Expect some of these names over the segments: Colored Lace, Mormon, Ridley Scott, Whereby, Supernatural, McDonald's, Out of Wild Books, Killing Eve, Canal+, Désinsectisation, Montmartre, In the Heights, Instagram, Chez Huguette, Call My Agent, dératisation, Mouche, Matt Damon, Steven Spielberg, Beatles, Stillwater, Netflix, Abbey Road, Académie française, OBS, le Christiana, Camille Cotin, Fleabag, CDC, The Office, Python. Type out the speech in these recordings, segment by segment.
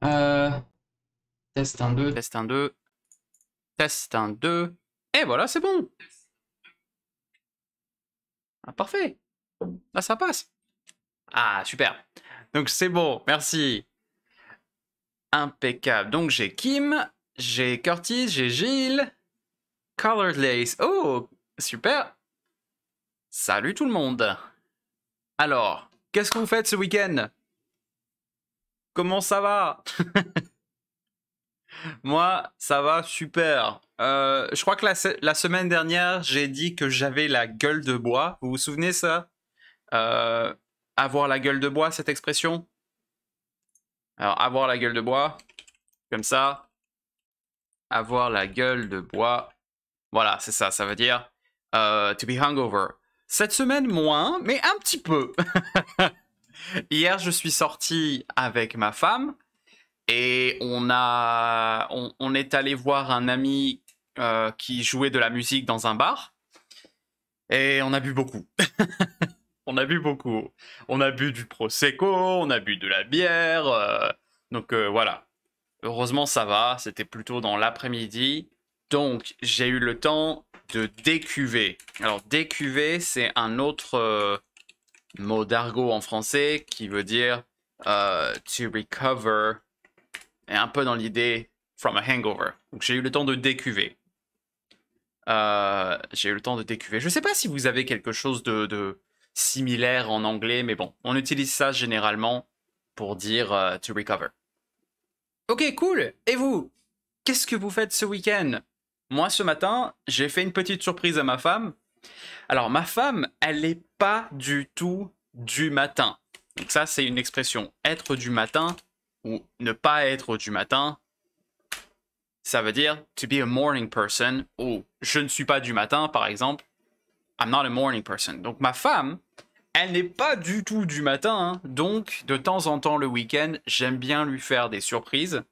Test 1, 2. Test 1, 2. Test 1, 2. Et voilà, c'est bon. Ah, parfait. Là, ça passe. Ah, super. Donc, c'est bon. Merci. Impeccable. Donc, j'ai Kim, j'ai Curtis, j'ai Gilles. Colored Lace. Oh, super. Salut tout le monde. Alors, qu'est-ce que vous faites ce week-end? Comment ça va? Moi, ça va super. Je crois que la semaine dernière, j'ai dit que j'avais la gueule de bois. Vous vous souvenez ça? Avoir la gueule de bois, cette expression? Alors, avoir la gueule de bois, comme ça. Avoir la gueule de bois. Voilà, c'est ça, ça veut dire to be hungover. Cette semaine, moins, mais un petit peu. Hier, je suis sorti avec ma femme. Et on est allé voir un ami qui jouait de la musique dans un bar. Et on a bu beaucoup. On a bu beaucoup. On a bu du prosecco, on a bu de la bière. Donc voilà. Heureusement, ça va. C'était plutôt dans l'après-midi. Donc, j'ai eu le temps de décuver. Alors, décuver, c'est un autre mot d'argot en français qui veut dire to recover. Et un peu dans l'idée from a hangover. Donc j'ai eu le temps de décuver. J'ai eu le temps de décuver. Je ne sais pas si vous avez quelque chose de similaire en anglais, mais bon, on utilise ça généralement pour dire to recover. Ok, cool. Et vous, qu'est-ce que vous faites ce week-end? Moi, ce matin, j'ai fait une petite surprise à ma femme. Alors, ma femme, elle n'est pas du tout du matin. Donc ça, c'est une expression. Être du matin... ou ne pas être du matin, ça veut dire to be a morning person, ou je ne suis pas du matin, par exemple, I'm not a morning person. Donc ma femme, elle n'est pas du tout du matin, hein. Donc de temps en temps le week-end, j'aime bien lui faire des surprises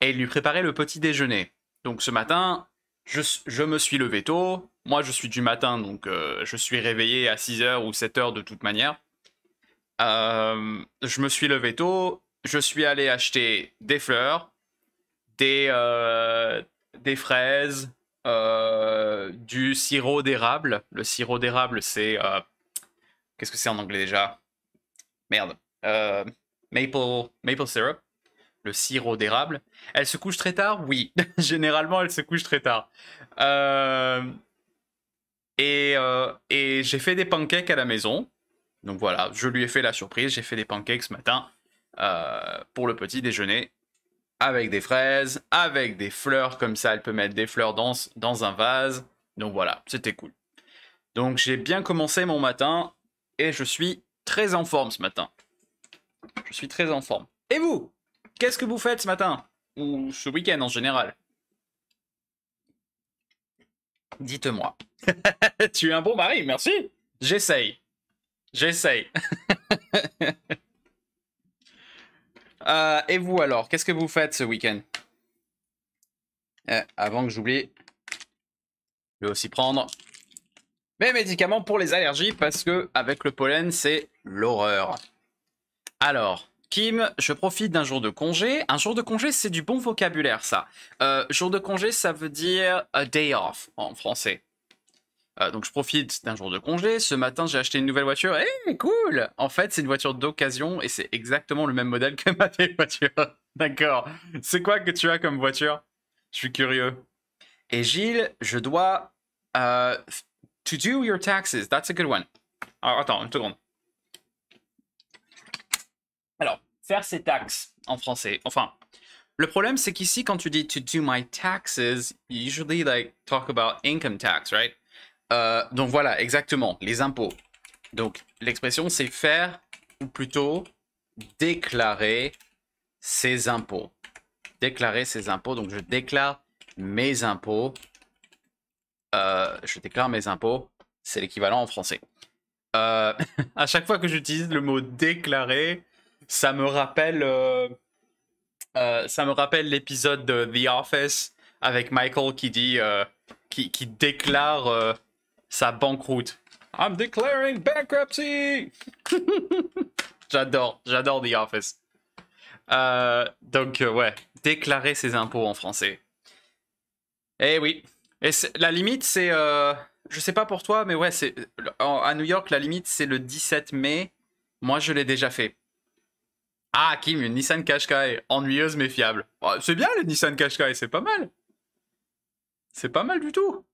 et lui préparer le petit déjeuner. Donc ce matin, je me suis levé tôt, moi je suis du matin, donc je suis réveillé à 6h ou 7h de toute manière. Je me suis levé tôt, je suis allé acheter des fleurs, des fraises, du sirop d'érable. Le sirop d'érable, c'est... qu'est-ce que c'est en anglais déjà? Merde. Maple syrup. Le sirop d'érable. Elle se couche très tard? Oui. Généralement, elle se couche très tard. Et j'ai fait des pancakes à la maison. Donc voilà, je lui ai fait la surprise. J'ai fait des pancakes ce matin. Pour le petit déjeuner, avec des fraises, avec des fleurs, comme ça elle peut mettre des fleurs dans un vase. Donc voilà, c'était cool. Donc j'ai bien commencé mon matin et je suis très en forme ce matin. Je suis très en forme. Et vous, qu'est-ce que vous faites ce matin? Ou ce week-end en général? Dites-moi. Tu es un bon mari, merci. J'essaye. J'essaye. Et vous alors, qu'est-ce que vous faites ce week-end? Avant que j'oublie, je vais aussi prendre mes médicaments pour les allergies parce que avec le pollen, c'est l'horreur. Alors, Kim, je profite d'un jour de congé. Un jour de congé, c'est du bon vocabulaire, ça. Jour de congé, ça veut dire a day off en français. Donc je profite d'un jour de congé, ce matin j'ai acheté une nouvelle voiture, hey, cool! En fait c'est une voiture d'occasion et c'est exactement le même modèle que ma vieille voiture. D'accord, c'est quoi que tu as comme voiture? Je suis curieux. Et Gilles, je dois... to do your taxes, that's a good one. Alors attends, une seconde. Alors, faire ses taxes en français, enfin... Le problème c'est qu'ici quand tu dis to do my taxes, you usually like talk about income tax, right? Donc voilà, exactement, les impôts. Donc l'expression c'est faire, ou plutôt déclarer ses impôts. Déclarer ses impôts, donc je déclare mes impôts. Je déclare mes impôts, c'est l'équivalent en français. À chaque fois que j'utilise le mot déclarer, ça me rappelle l'épisode de The Office avec Michael qui dit, qui déclare... sa banqueroute. I'm declaring bankruptcy. J'adore The Office. Ouais, déclarer ses impôts en français. Eh oui. Et la limite, c'est... je sais pas pour toi, mais ouais, à New York, la limite, c'est le 17 mai. Moi, je l'ai déjà fait. Ah, Kim, une Nissan Qashqai, ennuyeuse mais fiable. Oh, c'est bien, les Nissan Qashqai, c'est pas mal. C'est pas mal du tout.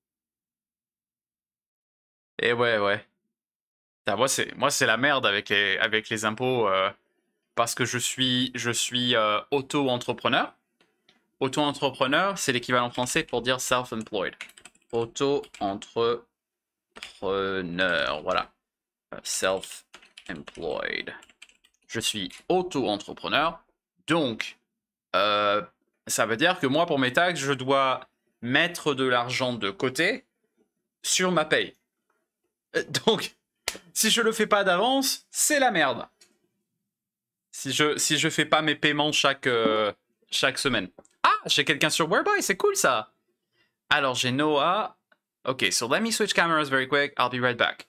Et ouais. Moi, c'est la merde avec les impôts parce que je suis auto-entrepreneur. Auto-entrepreneur, c'est l'équivalent français pour dire self-employed. Auto-entrepreneur, voilà. Self-employed. Je suis auto-entrepreneur, donc ça veut dire que moi, pour mes taxes, je dois mettre de l'argent de côté sur ma paye. Donc, si je le fais pas d'avance, c'est la merde. Si je fais pas mes paiements chaque semaine. Ah, j'ai quelqu'un sur Whereby, c'est cool ça. Alors, j'ai Noah. Ok, so let me switch cameras very quick. I'll be right back.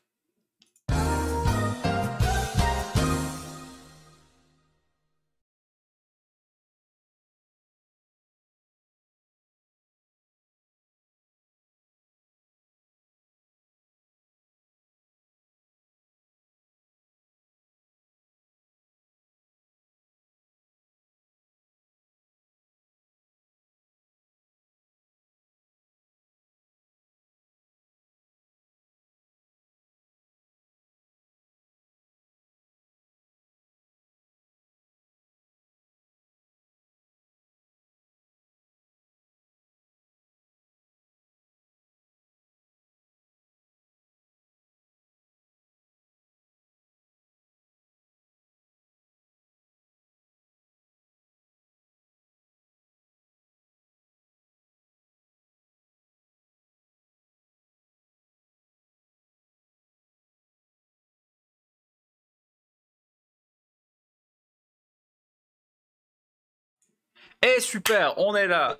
Eh super, on est là.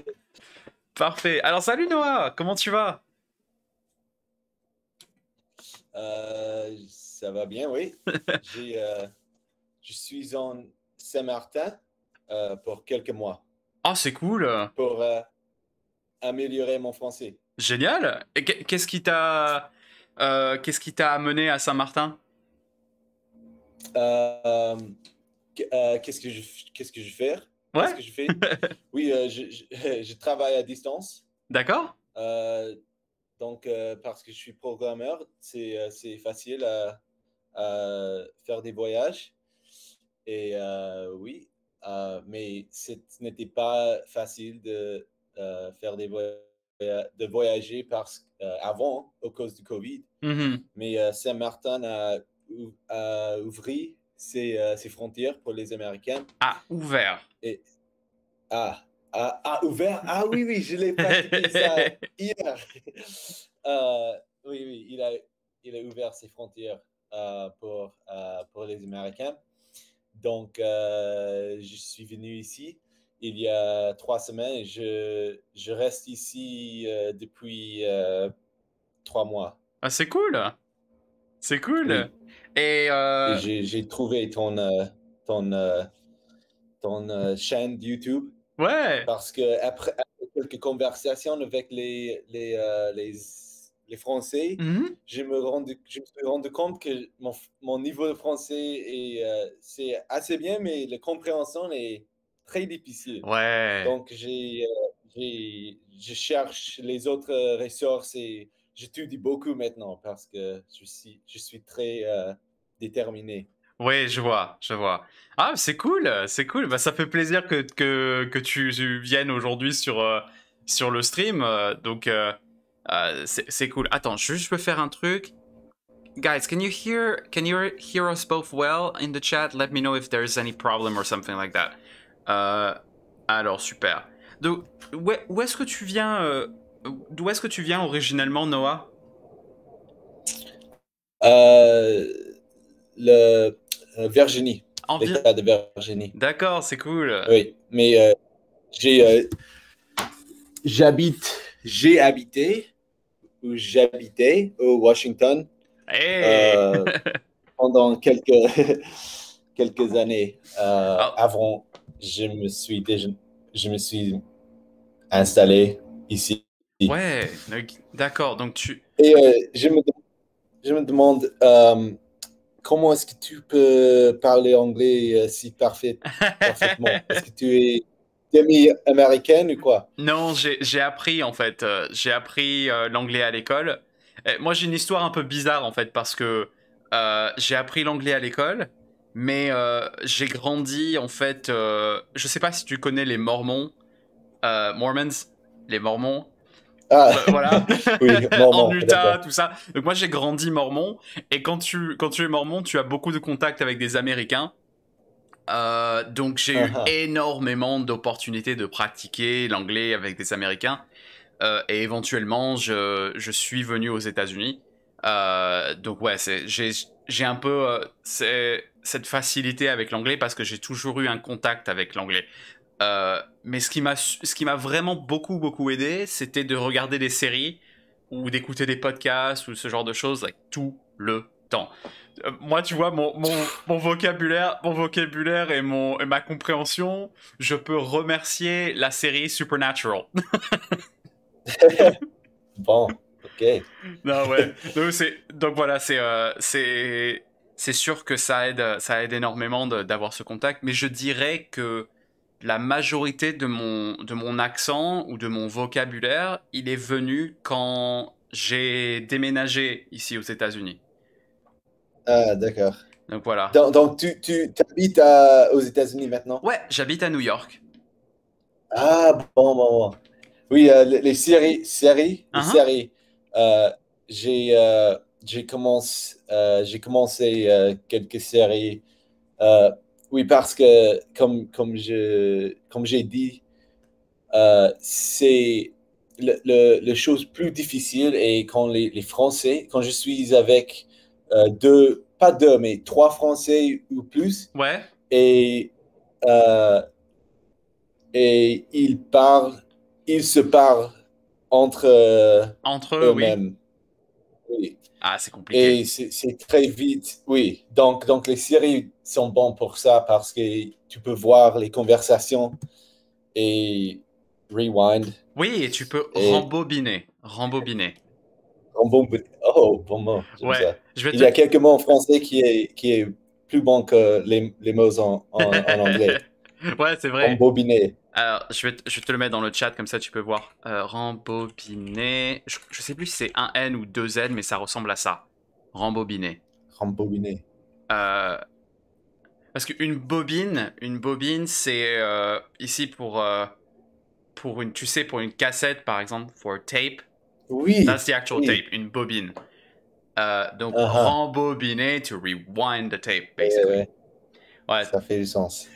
Parfait. Alors salut Noah, comment tu vas? Ça va bien, oui. Je suis en Saint-Martin pour quelques mois. Ah, oh, c'est cool. Pour améliorer mon français. Génial. Et qu'est-ce qui t'a amené à Saint-Martin? Qu'est-ce que je fais? Ouais. Qu'est-ce que je fais? Oui, je travaille à distance. D'accord. Donc, parce que je suis programmeur, c'est facile à faire des voyages. Et oui, mais ce n'était pas facile de faire des voyager parce avant, à cause du Covid. Mm-hmm. Mais Saint-Martin a ouvert ses frontières pour les Américains. Ah, ouvert. Et, ouvert. Ah oui, je l'ai pratiqué ça hier. Oui, il a ouvert ses frontières pour les Américains. Donc, je suis venu ici il y a 3 semaines et je reste ici depuis 3 mois. Ah, c'est cool. C'est cool. Oui. J'ai trouvé ton chaîne YouTube. Ouais. Parce que après quelques conversations avec les Français, mm-hmm. je me suis rendu compte que mon niveau de français c'est assez bien, mais la compréhension est très difficile. Ouais. Donc je cherche les autres ressources et j'étudie beaucoup maintenant parce que je suis très déterminé. Oui, je vois. Ah, c'est cool. Bah, ça fait plaisir que tu viennes aujourd'hui sur le stream. Donc, c'est cool. Attends, je peux faire un truc. Guys, can you hear us both well in the chat? Let me know if there's any problem or something like that. Alors, super. Donc, où est-ce que tu viens D'où est-ce que tu viens originellement, Noah? Virginie. L'état de Virginie. D'accord, c'est cool. Oui, mais j'habitais au Washington, hey, pendant quelques années avant je me suis installé ici. Ouais, d'accord. Donc tu... Et je me demande comment est-ce que tu peux parler anglais si parfaitement? Est-ce que tu es demi-américaine ou quoi? Non, j'ai appris en fait. J'ai appris l'anglais à l'école. Moi, j'ai une histoire un peu bizarre en fait parce que j'ai appris l'anglais à l'école, mais j'ai grandi en fait. Je sais pas si tu connais les Mormons, les Mormons. Ah. Voilà, oui, Mormon, en Utah, tout ça. Donc moi j'ai grandi mormon, et quand tu es mormon, tu as beaucoup de contacts avec des Américains. Donc j'ai eu énormément d'opportunités de pratiquer l'anglais avec des Américains. Et éventuellement, je suis venu aux États-Unis. Donc ouais, j'ai un peu cette facilité avec l'anglais parce que j'ai toujours eu un contact avec l'anglais. Mais ce qui m'a vraiment beaucoup aidé, c'était de regarder des séries ou d'écouter des podcasts ou ce genre de choses tout le temps. Moi, tu vois, mon vocabulaire et ma compréhension, je peux remercier la série Supernatural. Bon, ok. Non, ouais. Donc voilà, c'est sûr que ça aide énormément d'avoir ce contact, mais je dirais que la majorité de mon accent ou de mon vocabulaire, il est venu quand j'ai déménagé ici aux États-Unis. Ah, d'accord. Donc voilà. Donc tu habites aux États-Unis maintenant? Ouais, j'habite à New York. Ah, bon. Oui, les séries. J'ai commencé quelques séries. Oui, parce que, comme j'ai dit, c'est la chose plus difficile. Et quand les Français, quand je suis avec trois Français ou plus, ouais. Et ils se parlent entre eux-mêmes. Oui. Oui. Ah, c'est compliqué. Et c'est très vite, oui. Donc, les séries sont bonnes pour ça parce que tu peux voir les conversations et rewind. Oui, et tu peux rembobiner. Oh, bon mot. Ouais, Il y a quelques mots en français qui est plus bon que les mots en anglais. Ouais, c'est vrai. Rembobiner. Alors, je vais te le mettre dans le chat, comme ça tu peux voir. Rembobiner. Je sais plus si c'est un N ou deux N, mais ça ressemble à ça. Rembobiner. Rembobiner. Parce qu'une bobine, c'est ici pour une, tu sais, pour une cassette, par exemple, for tape. Oui. That's the actual tape, une bobine. Donc, rembobiner, to rewind the tape, basically. Ouais. Ouais. Ça fait du sens.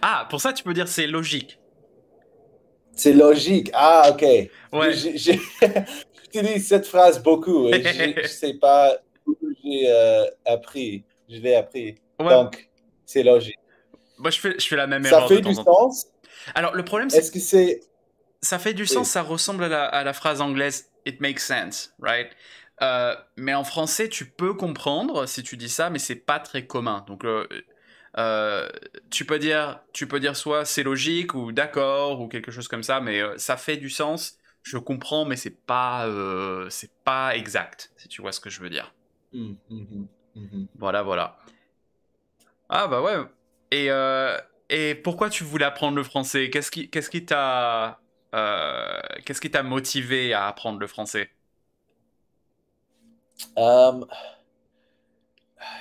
Ah, pour ça, tu peux dire c'est logique. C'est logique. Ah, ok. Ouais. J'utilise cette phrase beaucoup. Et je ne sais pas où j'ai appris. Je l'ai appris. Ouais. Donc, c'est logique. Moi, je fais la même erreur. Ça fait du sens. Alors, le problème, c'est... Est-ce que c'est... Ça fait du sens, ça ressemble à la phrase anglaise « it makes sense », right? Mais en français, tu peux comprendre si tu dis ça, mais ce n'est pas très commun. Donc, tu peux dire soit c'est logique ou d'accord ou quelque chose comme ça, mais ça fait du sens, je comprends, mais c'est pas exact, si tu vois ce que je veux dire. Voilà. Ah bah ouais. Et pourquoi tu voulais apprendre le français? Qu'est-ce qui t'a motivé à apprendre le français?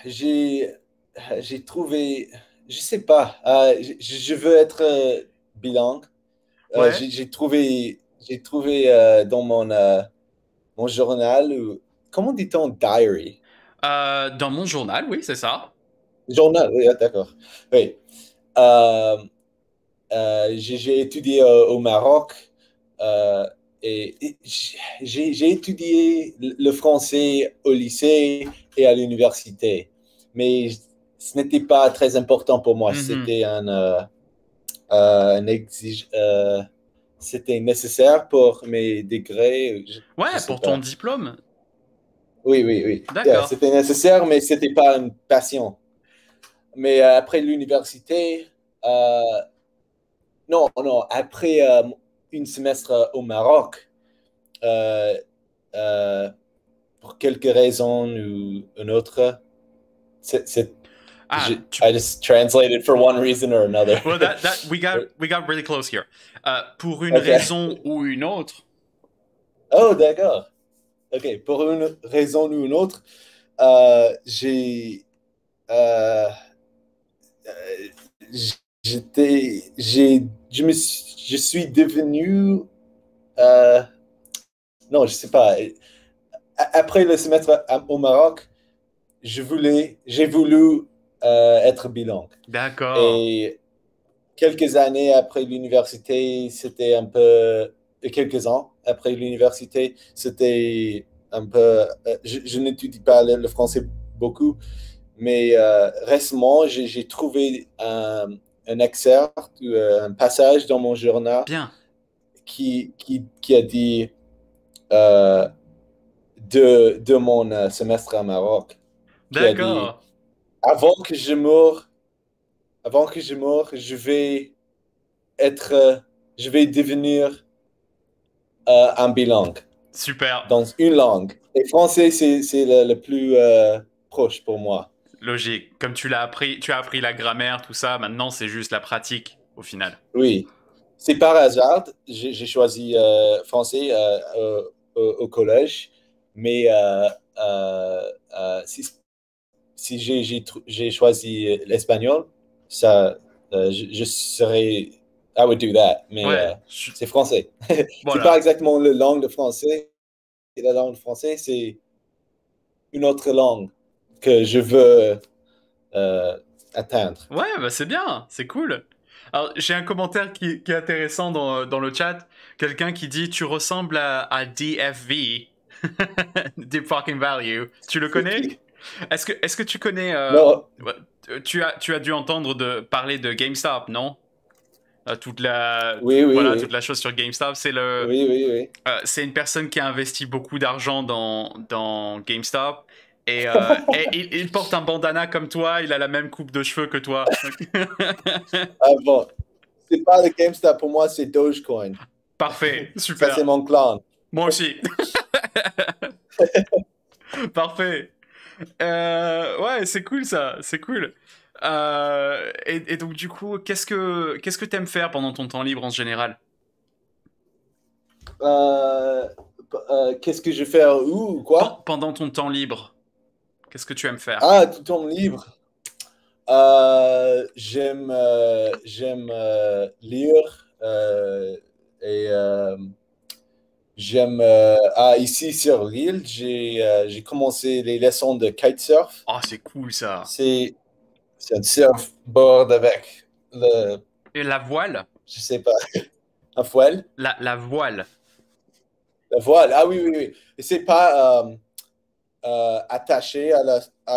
J'ai trouvé, je sais pas, je veux être bilingue. Ouais. J'ai trouvé dans mon journal, comment dit-on, diary? Dans mon journal, oui, c'est ça. Journal, oui, d'accord. Oui. J'ai étudié au Maroc et j'ai étudié le français au lycée et à l'université, mais ce n'était pas très important pour moi. C'était c'était nécessaire pour mes degrés. Ton diplôme. Oui. D'accord. C'était nécessaire, mais ce n'était pas une passion. Mais après l'université, Non, après une semestre au Maroc, pour quelques raisons ou une autre, c'est I just translated for one reason or another. Well, we got really close here. Pour une raison ou une autre. Oh, d'accord. Ok, pour une raison ou une autre, je suis devenu, non, je sais pas. Après le semestre au Maroc, j'ai voulu être bilingue. D'accord. Et quelques années après l'université, c'était un peu... Quelques ans après l'université, c'était un peu... Je n'étudie pas le français beaucoup, mais récemment, j'ai trouvé un excerpt, un passage dans mon journal. Bien. Qui a dit de mon semestre à Maroc. D'accord. Avant que je meure, je vais devenir un bilingue. Super. Dans une langue. Et français, c'est le plus proche pour moi. Logique. Comme tu l'as appris, tu as appris la grammaire, tout ça. Maintenant, c'est juste la pratique, au final. Oui. C'est par hasard. J'ai choisi français au collège, mais si j'ai choisi l'espagnol, ça, je serais... I would do that, mais ouais. C'est français. Voilà. C'est pas exactement la langue de français. Et la langue de français, c'est une autre langue que je veux atteindre. Ouais, bah c'est bien, c'est cool. Alors, j'ai un commentaire qui est intéressant dans le chat. Quelqu'un qui dit « Tu ressembles à DFV, Deep Fucking Value ». Tu le connais? Est-ce que tu connais... Non. Tu as dû entendre parler de GameStop, non? Toute la chose sur GameStop, c'est le... Oui. C'est une personne qui a investi beaucoup d'argent dans GameStop et, il porte un bandana comme toi, il a la même coupe de cheveux que toi. Ah bon, c'est pas le GameStop pour moi, c'est Dogecoin. Parfait, super. Ça c'est mon clan. Moi aussi. Parfait. Ouais, c'est cool ça, c'est cool. Et donc du coup, qu'est-ce que t'aimes faire pendant ton temps libre en général? Qu'est-ce que je fais ou quoi? Pendant ton temps libre, qu'est-ce que tu aimes faire? Ah, tout temps libre. J'aime lire et j'aime... ici sur l'île, j'ai commencé les leçons de kitesurf. Ah, oh, c'est cool ça. C'est un surfboard avec le... Et la voile? Je sais pas. Un voile? La voile. La voile, ah oui. Et c'est pas attaché à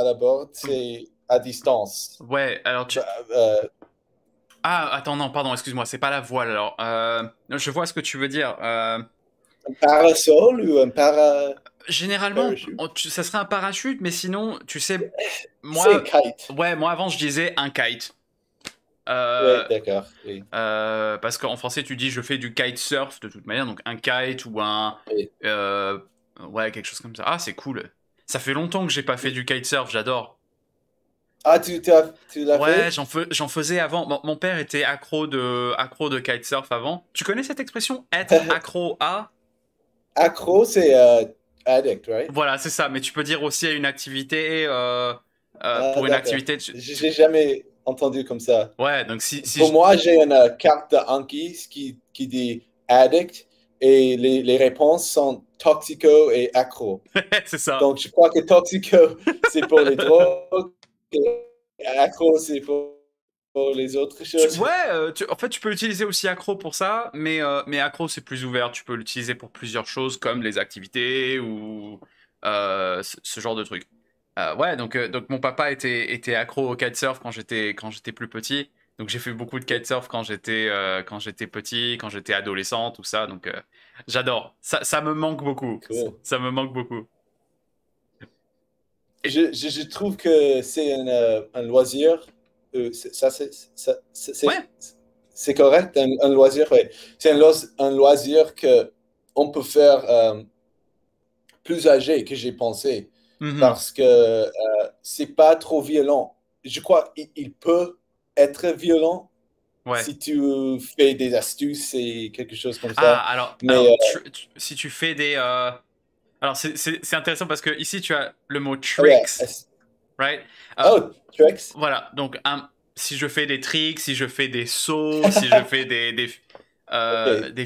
la board, c'est à distance. Ouais, alors tu... Ah, attends, non, pardon, excuse-moi, c'est pas la voile, alors. Je vois ce que tu veux dire. Un parasol ou un para... Généralement, ça serait un parachute, mais sinon, tu sais, moi, kite. Ouais, moi avant, je disais un kite. Oui, d'accord. Oui. Parce qu'en français, tu dis je fais du kite surf de toute manière, donc un kite ou un, oui. Ouais, quelque chose comme ça. Ah, c'est cool. Ça fait longtemps que j'ai pas fait du kite surf, j'adore. Ah, tu l'as fait? Ouais, j'en faisais avant. Mon père était accro de kite surf avant. Tu connais cette expression, être accro à? Accro, c'est addict, right? Voilà, c'est ça. Mais tu peux dire aussi à une activité, pour une activité... J'ai jamais entendu comme ça. Ouais, donc si pour moi, j'ai une carte de Anki qui dit addict et les réponses sont toxico et accro. C'est ça. Donc, je crois que toxico, c'est pour les drogues et accro, c'est pour les autres choses. Ouais, en fait, tu peux utiliser aussi accro pour ça, mais accro, c'est plus ouvert. Tu peux l'utiliser pour plusieurs choses, comme les activités ou ce genre de trucs. Ouais, donc mon papa était accro au kitesurf quand j'étais plus petit. Donc, j'ai fait beaucoup de kitesurf quand j'étais petit, quand j'étais adolescent, tout ça. Donc, j'adore. Ça me manque beaucoup. Cool. Ça me manque beaucoup. Je trouve que c'est un loisir C'est correct, un loisir, oui. C'est un loisir qu'on peut faire plus âgé que j'ai pensé, parce que c'est pas trop violent. Je crois qu'il peut être violent si tu fais des astuces et quelque chose comme ça. Si tu fais des... Alors, c'est intéressant parce que ici, tu as le mot « tricks ». Right? Tricks. Voilà, donc... si je fais des tricks, si je fais des sauts, si je fais des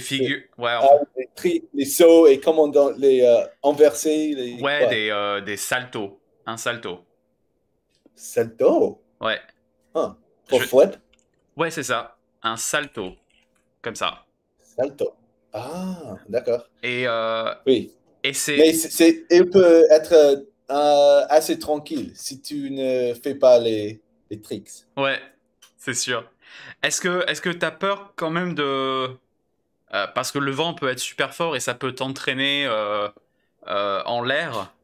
figures... Ouais, les tricks, les sauts et comment dans les inversés... des saltos. Un salto. Salto? Ouais. Hein, pour flip? Ouais, c'est ça. Un salto. Comme ça. Salto. Ah, d'accord. Et, oui. Et c'est... Mais il peut être assez tranquille si tu ne fais pas les... Des tricks. Ouais, c'est sûr. Est-ce que tu as peur quand même de... parce que le vent peut être super fort et ça peut t'entraîner en l'air.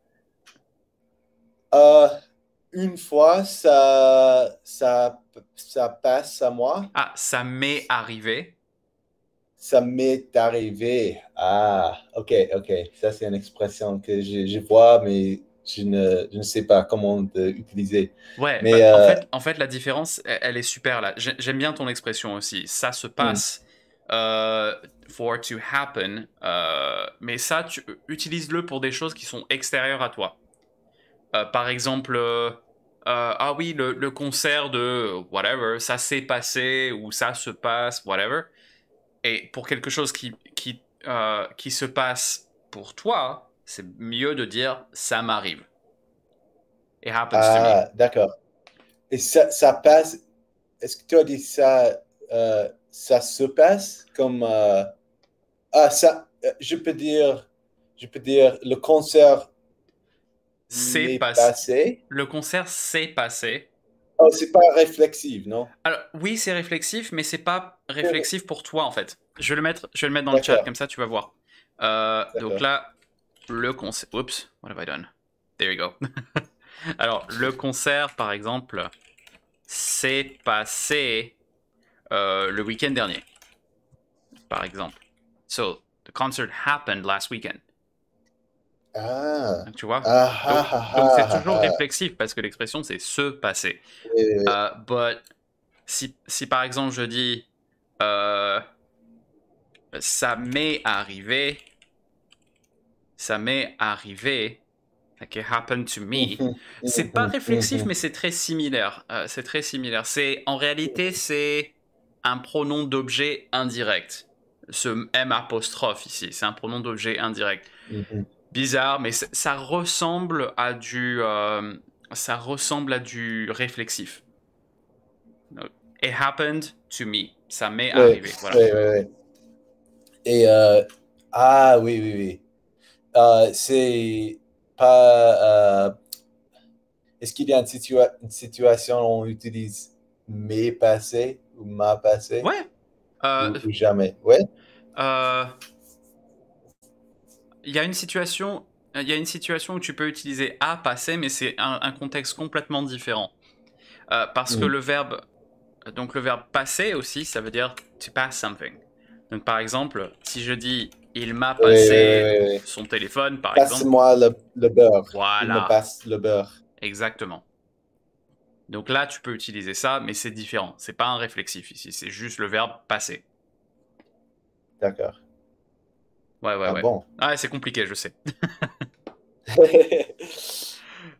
Une fois, ça passe à moi. Ah, ça m'est arrivé. Ça m'est arrivé. Ah, ok, ok. Ça, c'est une expression que je vois, mais... Je ne sais pas comment l'utiliser. Ouais, mais en fait, la différence, elle est super là. J'aime bien ton expression aussi. Ça se passe, for to happen. Mais ça, tu utilises-le pour des choses qui sont extérieures à toi. Par exemple, ah oui, le concert de whatever, ça s'est passé ou ça se passe, whatever. Et pour quelque chose qui se passe pour toi, c'est mieux de dire « ça m'arrive ». It happens to me. D'accord. Et ça passe, est-ce que tu as dit ça, ça se passe comme... ça, je peux dire le concert s'est passé. Le concert s'est passé. Oh, c'est pas réflexif, non? Alors, oui, c'est réflexif, mais c'est pas réflexif pour toi, en fait. Je vais le mettre dans le chat, comme ça, tu vas voir. Donc là... Le concert... Oups, what have I done? There you go. Alors, le concert, par exemple, s'est passé le week-end dernier, par exemple. So, the concert happened last weekend. Ah. Donc, tu vois? Donc, c'est toujours réflexif parce que l'expression, c'est se passer. But, si par exemple, je dis ça m'est arrivé... Ça m'est arrivé, okay, happened to me. C'est pas réflexif, mais c'est très similaire. C'est très similaire. En réalité, c'est un pronom d'objet indirect. Ce M apostrophe ici, c'est un pronom d'objet indirect. Bizarre, mais ça ressemble à du, réflexif. It happened to me. Ça m'est arrivé. Voilà. Oui. Et oui. C'est pas... est-ce qu'il y a une situation où on utilise mes passés ou ma passé? Ouais. Ou jamais. Ouais. Il y a une situation où tu peux utiliser à passer, mais c'est un contexte complètement différent. Parce que le verbe passer aussi, ça veut dire to pass something. Donc par exemple, si je dis il m'a passé son téléphone, par exemple. Passe-moi le beurre. Voilà. Il me passe le beurre. Exactement. Donc là, tu peux utiliser ça, mais c'est différent. C'est pas un réflexif ici, c'est juste le verbe passer. D'accord. Ouais. Bon. Ah, c'est compliqué, je sais.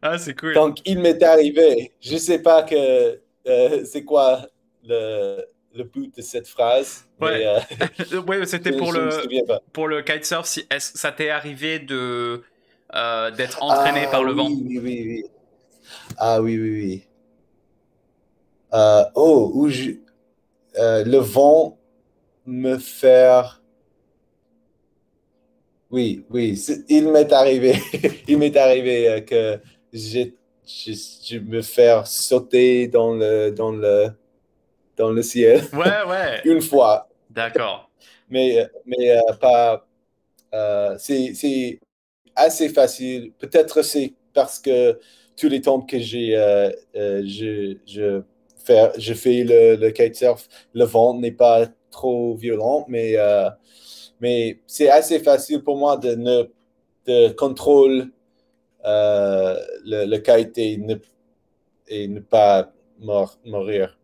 Ah, c'est cool. Donc, il m'est arrivé. Je sais pas que c'est quoi le but de cette phrase. Ouais, ouais, c'était pour le kitesurf. Si ça t'est arrivé de d'être entraîné par le vent? Oui. Ah oui. Le vent me faire. Oui. Il m'est arrivé. Il m'est arrivé que je me faire sauter dans le ciel. Ouais. Une fois. D'accord. Mais pas... c'est assez facile. Peut-être c'est parce que tous les temps que j'ai je fais le kitesurf. Le vent n'est pas trop violent, mais c'est assez facile pour moi de contrôler le kite et ne pas mourir.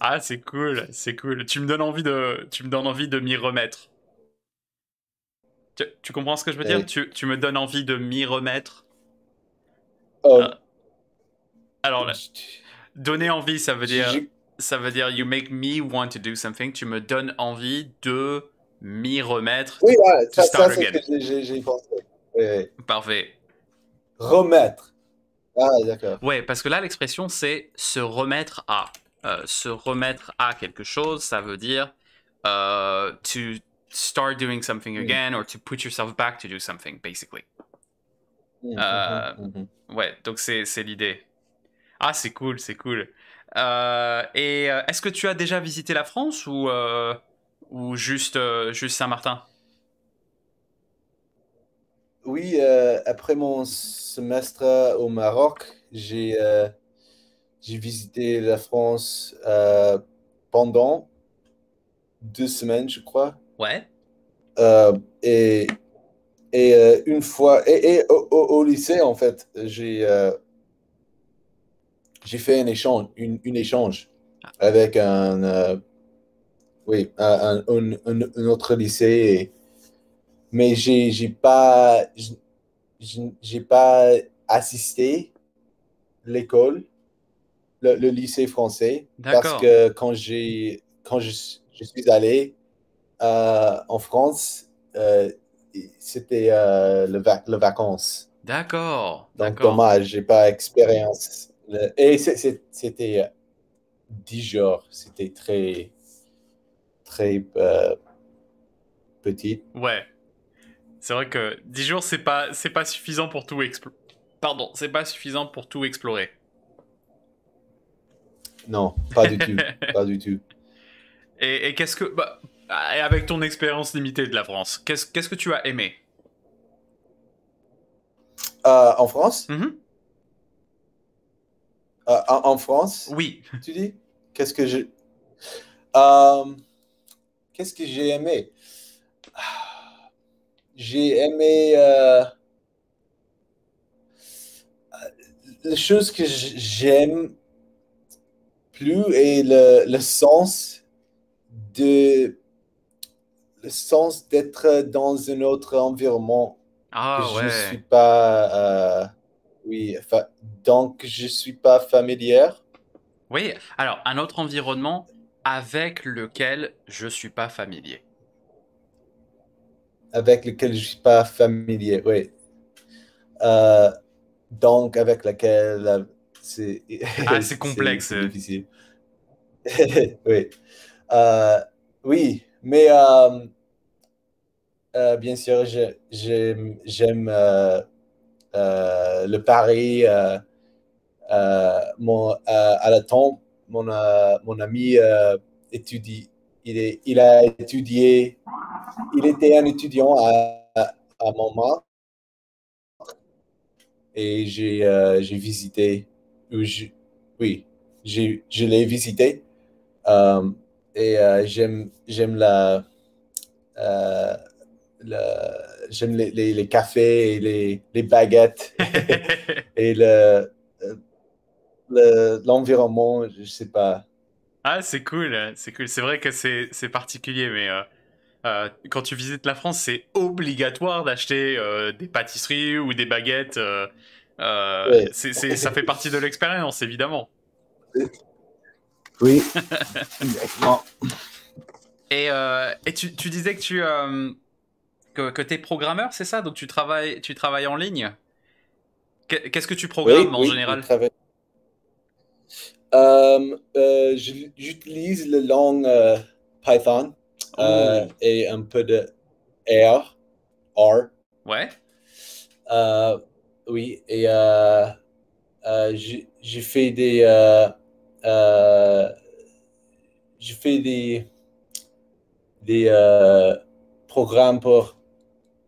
Ah, c'est cool, c'est cool. Tu me donnes envie de m'y remettre. Tu comprends ce que je veux dire? Tu me donnes envie de m'y remettre. Alors, là, donner envie, ça veut dire you make me want to do something. Tu me donnes envie de m'y remettre. Oui, voilà, ça c'est ce que j'ai pensé. Oui. Parfait. Remettre. Ah, d'accord. Ouais, parce que là, l'expression, c'est se remettre à. Se remettre à quelque chose, ça veut dire to start doing something again, or to put yourself back to do something, basically. Ouais, donc c'est l'idée. Ah, c'est cool, c'est cool. Et est-ce que tu as déjà visité la France ou juste Saint-Martin? Oui, après mon semestre au Maroc, j'ai visité la France pendant 2 semaines, je crois. Ouais. Et une fois... Et au lycée, en fait, j'ai fait un échange, une échange avec un autre lycée. Mais j'ai pas assisté l'école. Le lycée français, parce que quand je suis allé en France, c'était les vacances. D'accord. Donc dommage, j'ai pas expérience. Et c'était 10 jours, c'était très très petit. Ouais. C'est vrai que 10 jours, c'est pas suffisant pour tout explorer. Pardon, c'est pas suffisant pour tout explorer. Non, pas du tout, pas du tout. Et qu'est-ce que, avec ton expérience limitée de la France, qu'est-ce que tu as aimé en France? En France? Oui. Tu dis? Qu'est-ce que j'ai aimé? J'ai aimé les choses que j'aime. Plus et le sens d'être dans un autre environnement. Ah ouais. Je suis pas donc je suis pas familier. Oui, alors un autre environnement avec lequel je suis pas familier. Avec lequel je suis pas familier, oui. Donc avec lequel c'est complexe. C'est difficile. Oui. Oui, mais bien sûr, j'aime le Paris. À la tombe, mon ami étudie. Il était un étudiant à Montmartre. Et j'ai visité. Je l'ai visité et j'aime les cafés et les baguettes et l'environnement, je sais pas. Ah, c'est cool, c'est cool. C'est vrai que c'est particulier, mais quand tu visites la France, c'est obligatoire d'acheter des pâtisseries ou des baguettes. Ouais. Ça fait partie de l'expérience, évidemment. Oui. Exactement. Et tu disais que tu es programmeur, c'est ça? Donc tu travailles en ligne. Qu'est-ce que tu programmes général? J'utilise la langue Python et un peu de R. Ouais. Oui, et j'ai fait des programmes pour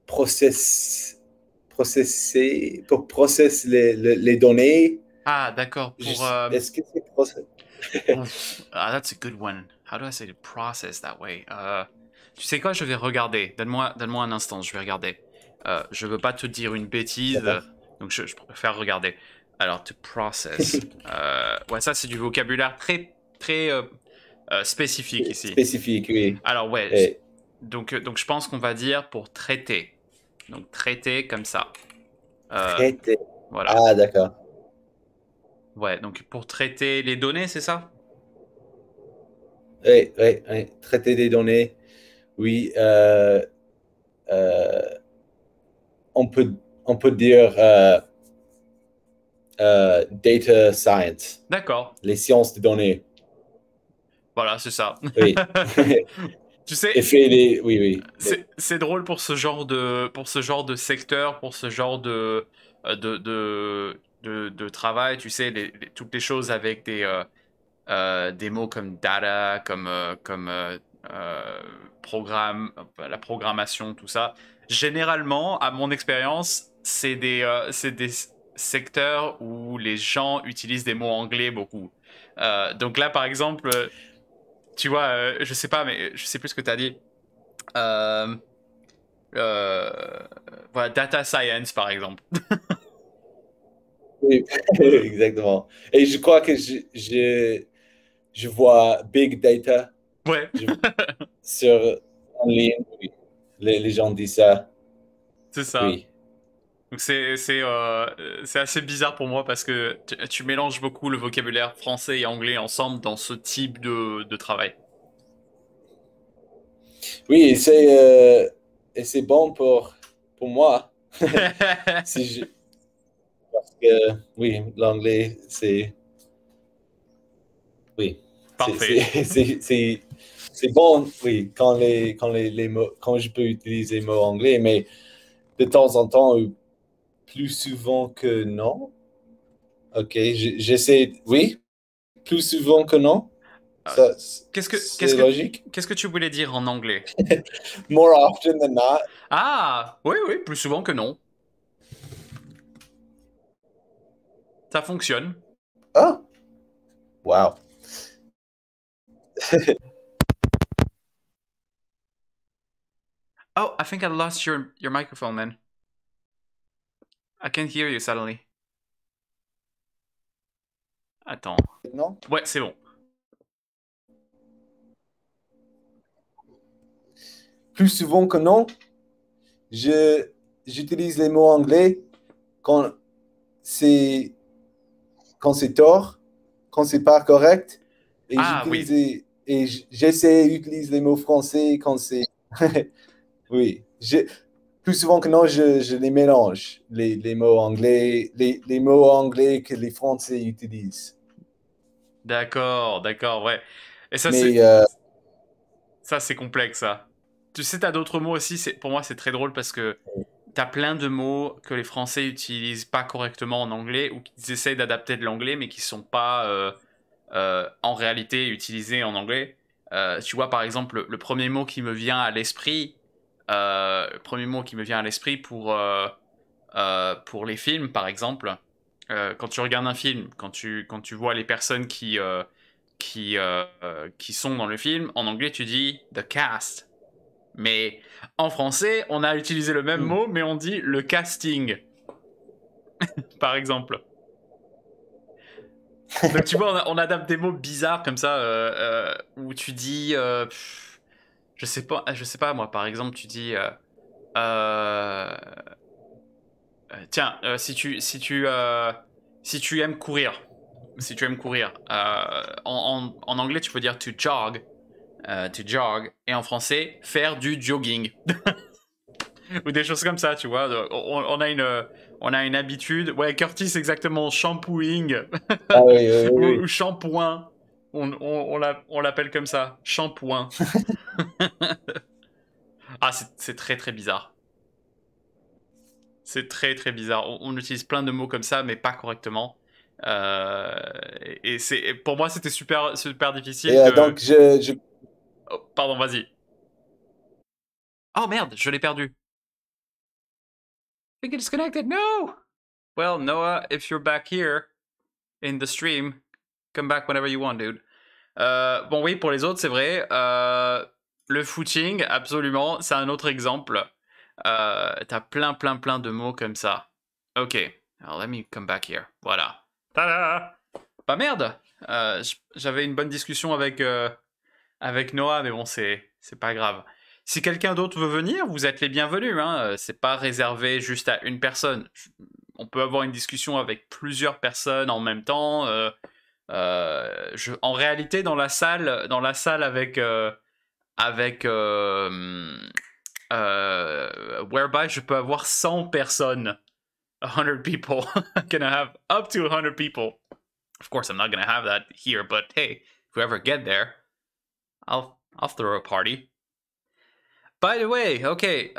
processer les données, Ah, d'accord. Est-ce que c'est process? That's a good one. How do I say the process that way? Tu sais quoi, je vais regarder. Donne-moi un instant, je vais regarder. Je veux pas te dire une bêtise, donc je préfère regarder. Alors, to process. Ouais, ça c'est du vocabulaire très, très spécifique ici. Spécifique, oui. Alors, ouais. Hey. Donc je pense qu'on va dire pour traiter. Donc, traiter comme ça. Traiter. Voilà. Ah, d'accord. Ouais, donc pour traiter les données, c'est ça? Oui, oui, oui. Traiter des données. Oui. On peut dire data science. D'accord. Les sciences des données. Voilà, c'est ça. Oui. Tu sais, c'est drôle pour ce genre de secteur, pour ce genre de travail. Tu sais, toutes les choses avec des mots comme data, comme programme, la programmation, tout ça. Généralement, à mon expérience, c'est des secteurs où les gens utilisent des mots anglais beaucoup. Donc là, par exemple. Tu vois, je sais pas, mais je sais plus ce que tu as dit. Voilà, data science, par exemple. Oui, exactement. Et je crois que je vois big data. Ouais. Sur en ligne, les gens disent ça. C'est ça. Oui. Donc c'est assez bizarre pour moi parce que tu mélanges beaucoup le vocabulaire français et anglais ensemble dans ce type de travail. Oui, c'est bon pour moi. Parce que oui, l'anglais c'est... Oui. Parfait. C'est bon, oui, quand je peux utiliser les mots anglais, mais de temps en temps... Plus souvent que non. Ok, j'essaie. Oui, plus souvent que non. C'est logique. Qu'est-ce que tu voulais dire en anglais? More often than not. Ah, oui, oui, plus souvent que non. Ça fonctionne. Ah, wow. Oh, I think I lost your microphone, man. I can't hear you suddenly. Attends. Non? Ouais, c'est bon. Plus souvent que non, j'utilise les mots anglais quand c'est tort, quand c'est pas correct, et j'essaie d'utiliser les mots français quand c'est... Oui, plus souvent que non, je les mélange, les mots anglais, les mots anglais que les Français utilisent. D'accord, d'accord, ouais. Et ça, c'est complexe, ça. Tu sais, tu as d'autres mots aussi. Pour moi, c'est très drôle parce que tu as plein de mots que les Français n'utilisent pas correctement en anglais ou qu'ils essayent d'adapter de l'anglais, mais qui ne sont pas, en réalité, utilisés en anglais. Tu vois, par exemple, le premier mot qui me vient à l'esprit... le premier mot qui me vient à l'esprit pour les films, par exemple, quand tu regardes un film, quand tu vois les personnes qui sont dans le film, en anglais tu dis the cast, mais en français on a utilisé le même mot mais on dit le casting. Par exemple. Donc tu vois, on adapte des mots bizarres comme ça, où tu dis... Je sais pas, moi, par exemple, tu dis... tiens, si tu aimes courir, en anglais, tu peux dire to jog, et en français, faire du jogging. Ou des choses comme ça, tu vois. On a une habitude... Ouais, Curtis, exactement, shampooing. Ah, oui, oui, oui. Ou shampoing. On l'appelle comme ça, shampoing. Ah, c'est très très bizarre. C'est très très bizarre. On utilise plein de mots comme ça, mais pas correctement. Et pour moi, c'était super super difficile. Et, donc je... Oh, pardon, vas-y. Oh merde, je l'ai perdu. I think it's connected. No. Well, Noah, if you're back here, in the stream. Come back whenever you want, dude. Bon, oui, pour les autres, c'est vrai. Le footing, absolument, c'est un autre exemple. T'as plein de mots comme ça. Ok, alors let me come back here. Voilà. Tada! Bah merde! J'avais une bonne discussion avec, avec Noah, mais bon, c'est pas grave. Si quelqu'un d'autre veut venir, vous êtes les bienvenus. Hein. C'est pas réservé juste à une personne. On peut avoir une discussion avec plusieurs personnes en même temps. En réalité, dans la salle avec, Whereby, je peux avoir 100 personnes. 100 people. I'm gonna have up to 100 people. Of course, I'm not gonna have that here, but hey, if we ever get there, I'll throw a party. By the way, okay,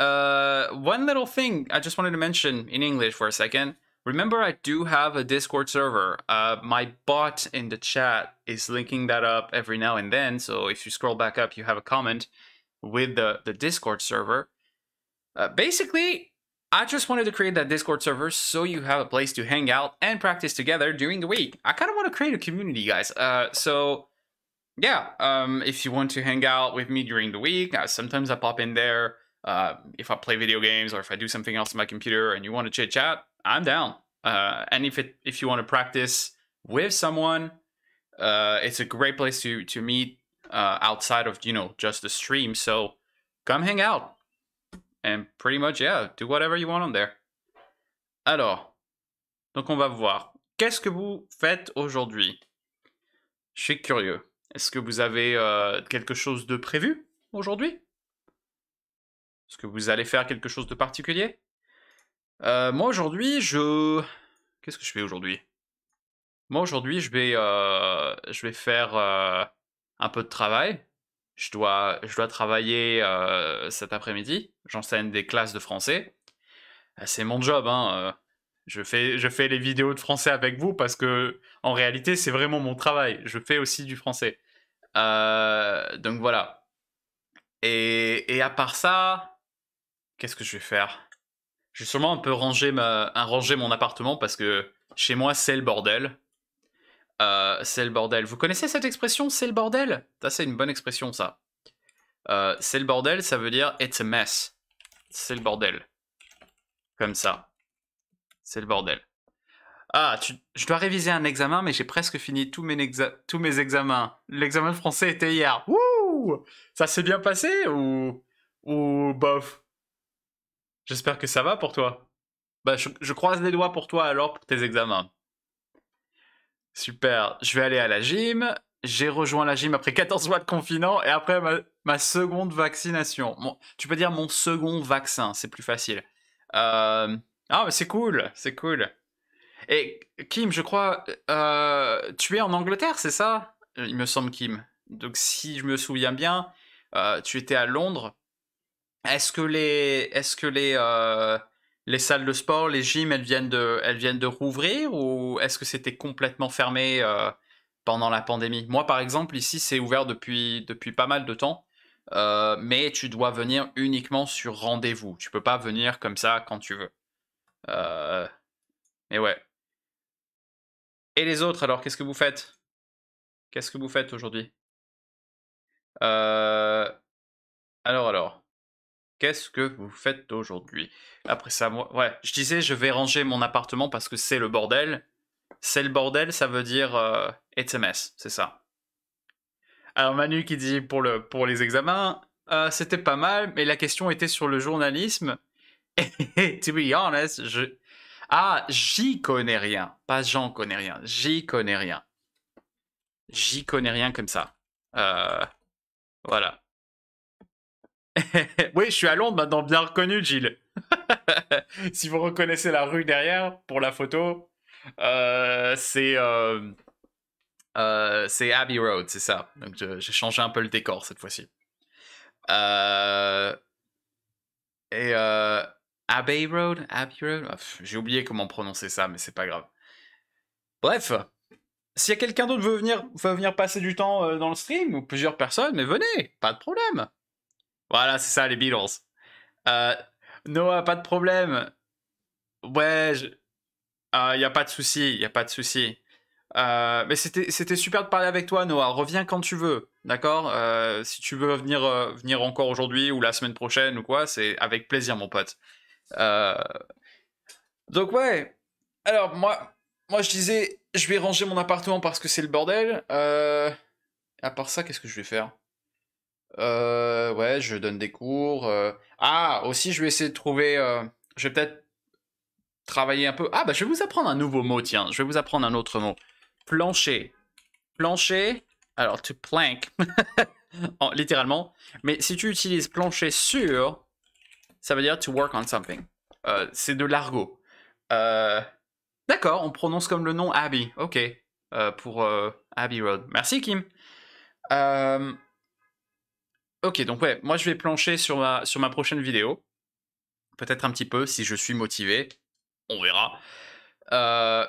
one little thing I just wanted to mention in English for a second. Remember, I do have a Discord server. My bot in the chat is linking that up every now and then, so if you scroll back up, you have a comment with the Discord server. Basically, I just wanted to create that Discord server so you have a place to hang out and practice together during the week. I kind of want to create a community, guys. So... yeah, if you want to hang out with me during the week, sometimes I pop in there if I play video games or if I do something else on my computer and you want to chit-chat, I'm down. And if you want to practice with someone, it's a great place to meet outside of, you know, just the stream. So come hang out and pretty much, yeah, do whatever you want on there. Alors, donc on va voir. Qu'est-ce que vous faites aujourd'hui? Je suis curieux. Est-ce que vous avez quelque chose de prévu aujourd'hui? Est-ce que vous allez faire quelque chose de particulier? Moi aujourd'hui, je... Qu'est-ce que je fais aujourd'hui? Moi aujourd'hui, je vais faire un peu de travail. Je dois travailler cet après-midi. J'enseigne des classes de français. C'est mon job, hein. Je fais les vidéos de français avec vous parce que, en réalité, c'est vraiment mon travail. Je fais aussi du français. Donc voilà. Et à part ça, qu'est-ce que je vais faire? Je vais sûrement un peu ranger mon appartement parce que chez moi, c'est le bordel. C'est le bordel. Vous connaissez cette expression, c'est le bordel? Ça, c'est une bonne expression, ça. C'est le bordel, ça veut dire it's a mess. C'est le bordel. Comme ça. C'est le bordel. Ah, je dois réviser un examen, mais j'ai presque fini tous mes examens. L'examen de français était hier. Wouh! Ça s'est bien passé ou bof? J'espère que ça va pour toi. Bah, je croise les doigts pour toi alors pour tes examens. Super. Je vais aller à la gym. J'ai rejoint la gym après 14 mois de confinement et après ma seconde vaccination. Bon, tu peux dire mon second vaccin, c'est plus facile. Ah, mais c'est cool, c'est cool. Et Kim, je crois, tu es en Angleterre, c'est ça? Il me semble, Kim. Donc, si je me souviens bien, tu étais à Londres. Est-ce que les salles de sport, les gyms, elles viennent de rouvrir ou est-ce que c'était complètement fermé pendant la pandémie? Moi, par exemple, ici, c'est ouvert depuis pas mal de temps. Mais tu dois venir uniquement sur rendez-vous. Tu peux pas venir comme ça quand tu veux. Mais ouais. Et les autres, alors, qu'est-ce que vous faites? Qu'est-ce que vous faites aujourd'hui? Alors. Qu'est-ce que vous faites aujourd'hui? Après ça, moi... ouais, je disais, je vais ranger mon appartement parce que c'est le bordel. C'est le bordel, ça veut dire it's a mess, c'est ça. Alors Manu qui dit pour les examens, c'était pas mal, mais la question était sur le journalisme. Et to be honest, j'y connais rien. Pas j'en connais rien. J'y connais rien. J'y connais rien comme ça. Voilà. Oui, je suis à Londres maintenant, bien reconnu, Gilles. Si vous reconnaissez la rue derrière pour la photo, c'est Abbey Road, c'est ça. Donc j'ai changé un peu le décor cette fois-ci. Abbey Road, j'ai oublié comment prononcer ça, mais c'est pas grave. Bref, s'il y a quelqu'un d'autre veut venir passer du temps dans le stream, ou plusieurs personnes, mais venez, pas de problème. Voilà, c'est ça, les Beatles. Noah, pas de problème. Ouais, y a pas de souci, y a pas de souci. Mais c'était super de parler avec toi, Noah. Reviens quand tu veux, d'accord? Si tu veux venir encore aujourd'hui ou la semaine prochaine ou quoi, c'est avec plaisir, mon pote. Donc ouais. Alors moi je disais, je vais ranger mon appartement parce que c'est le bordel. À part ça, qu'est-ce que je vais faire? Ouais, je donne des cours. Ah, aussi, je vais essayer de trouver. Je vais peut-être travailler un peu. Ah bah, je vais vous apprendre un nouveau mot. Tiens, je vais vous apprendre un autre mot. Plancher. Plancher. Alors, to plank. Oh, littéralement. Mais si tu utilises plancher sur, ça veut dire to work on something. C'est de l'argot. D'accord, on prononce comme le nom Abbey. Ok. Pour Abbey Road. Merci, Kim. Ok, donc ouais, moi je vais plancher sur ma prochaine vidéo. Peut-être un petit peu, si je suis motivé. On verra.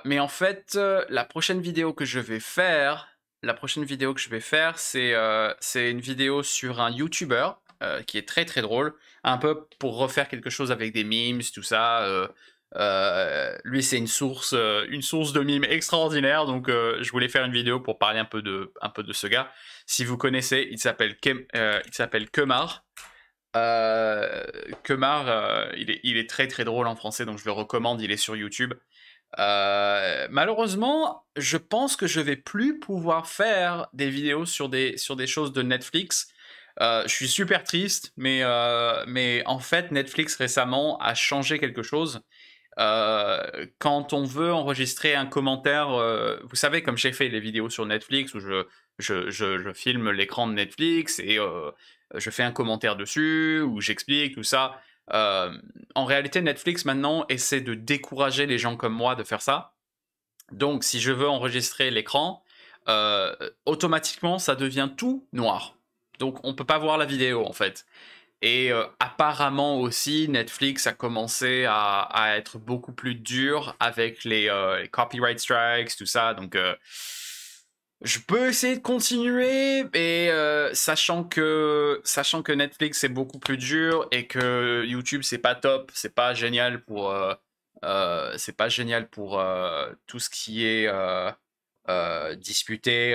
Mais en fait, la prochaine vidéo que je vais faire, c'est une vidéo sur un YouTuber qui est très très drôle. Un peu pour refaire quelque chose avec des memes, tout ça. Lui, c'est une source de mimes extraordinaire, donc je voulais faire une vidéo pour parler un peu de ce gars. Si vous connaissez, il s'appelle Kemar. Kemar, il est très très drôle en français, donc je le recommande. Il est sur YouTube. Malheureusement, je pense que je vais plus pouvoir faire des vidéos sur des choses de Netflix. Je suis super triste, mais en fait, Netflix récemment a changé quelque chose. Quand on veut enregistrer un commentaire, vous savez, comme j'ai fait les vidéos sur Netflix où je filme l'écran de Netflix et je fais un commentaire dessus où j'explique tout ça. En réalité, Netflix maintenant essaie de décourager les gens comme moi de faire ça. Donc, si je veux enregistrer l'écran, automatiquement, ça devient tout noir. Donc, on ne peut pas voir la vidéo en fait. Et apparemment aussi, Netflix a commencé à être beaucoup plus dur avec les copyright strikes, tout ça. Donc, je peux essayer de continuer, mais sachant que Netflix c'est beaucoup plus dur et que YouTube c'est pas top, c'est pas génial pour tout ce qui est disputer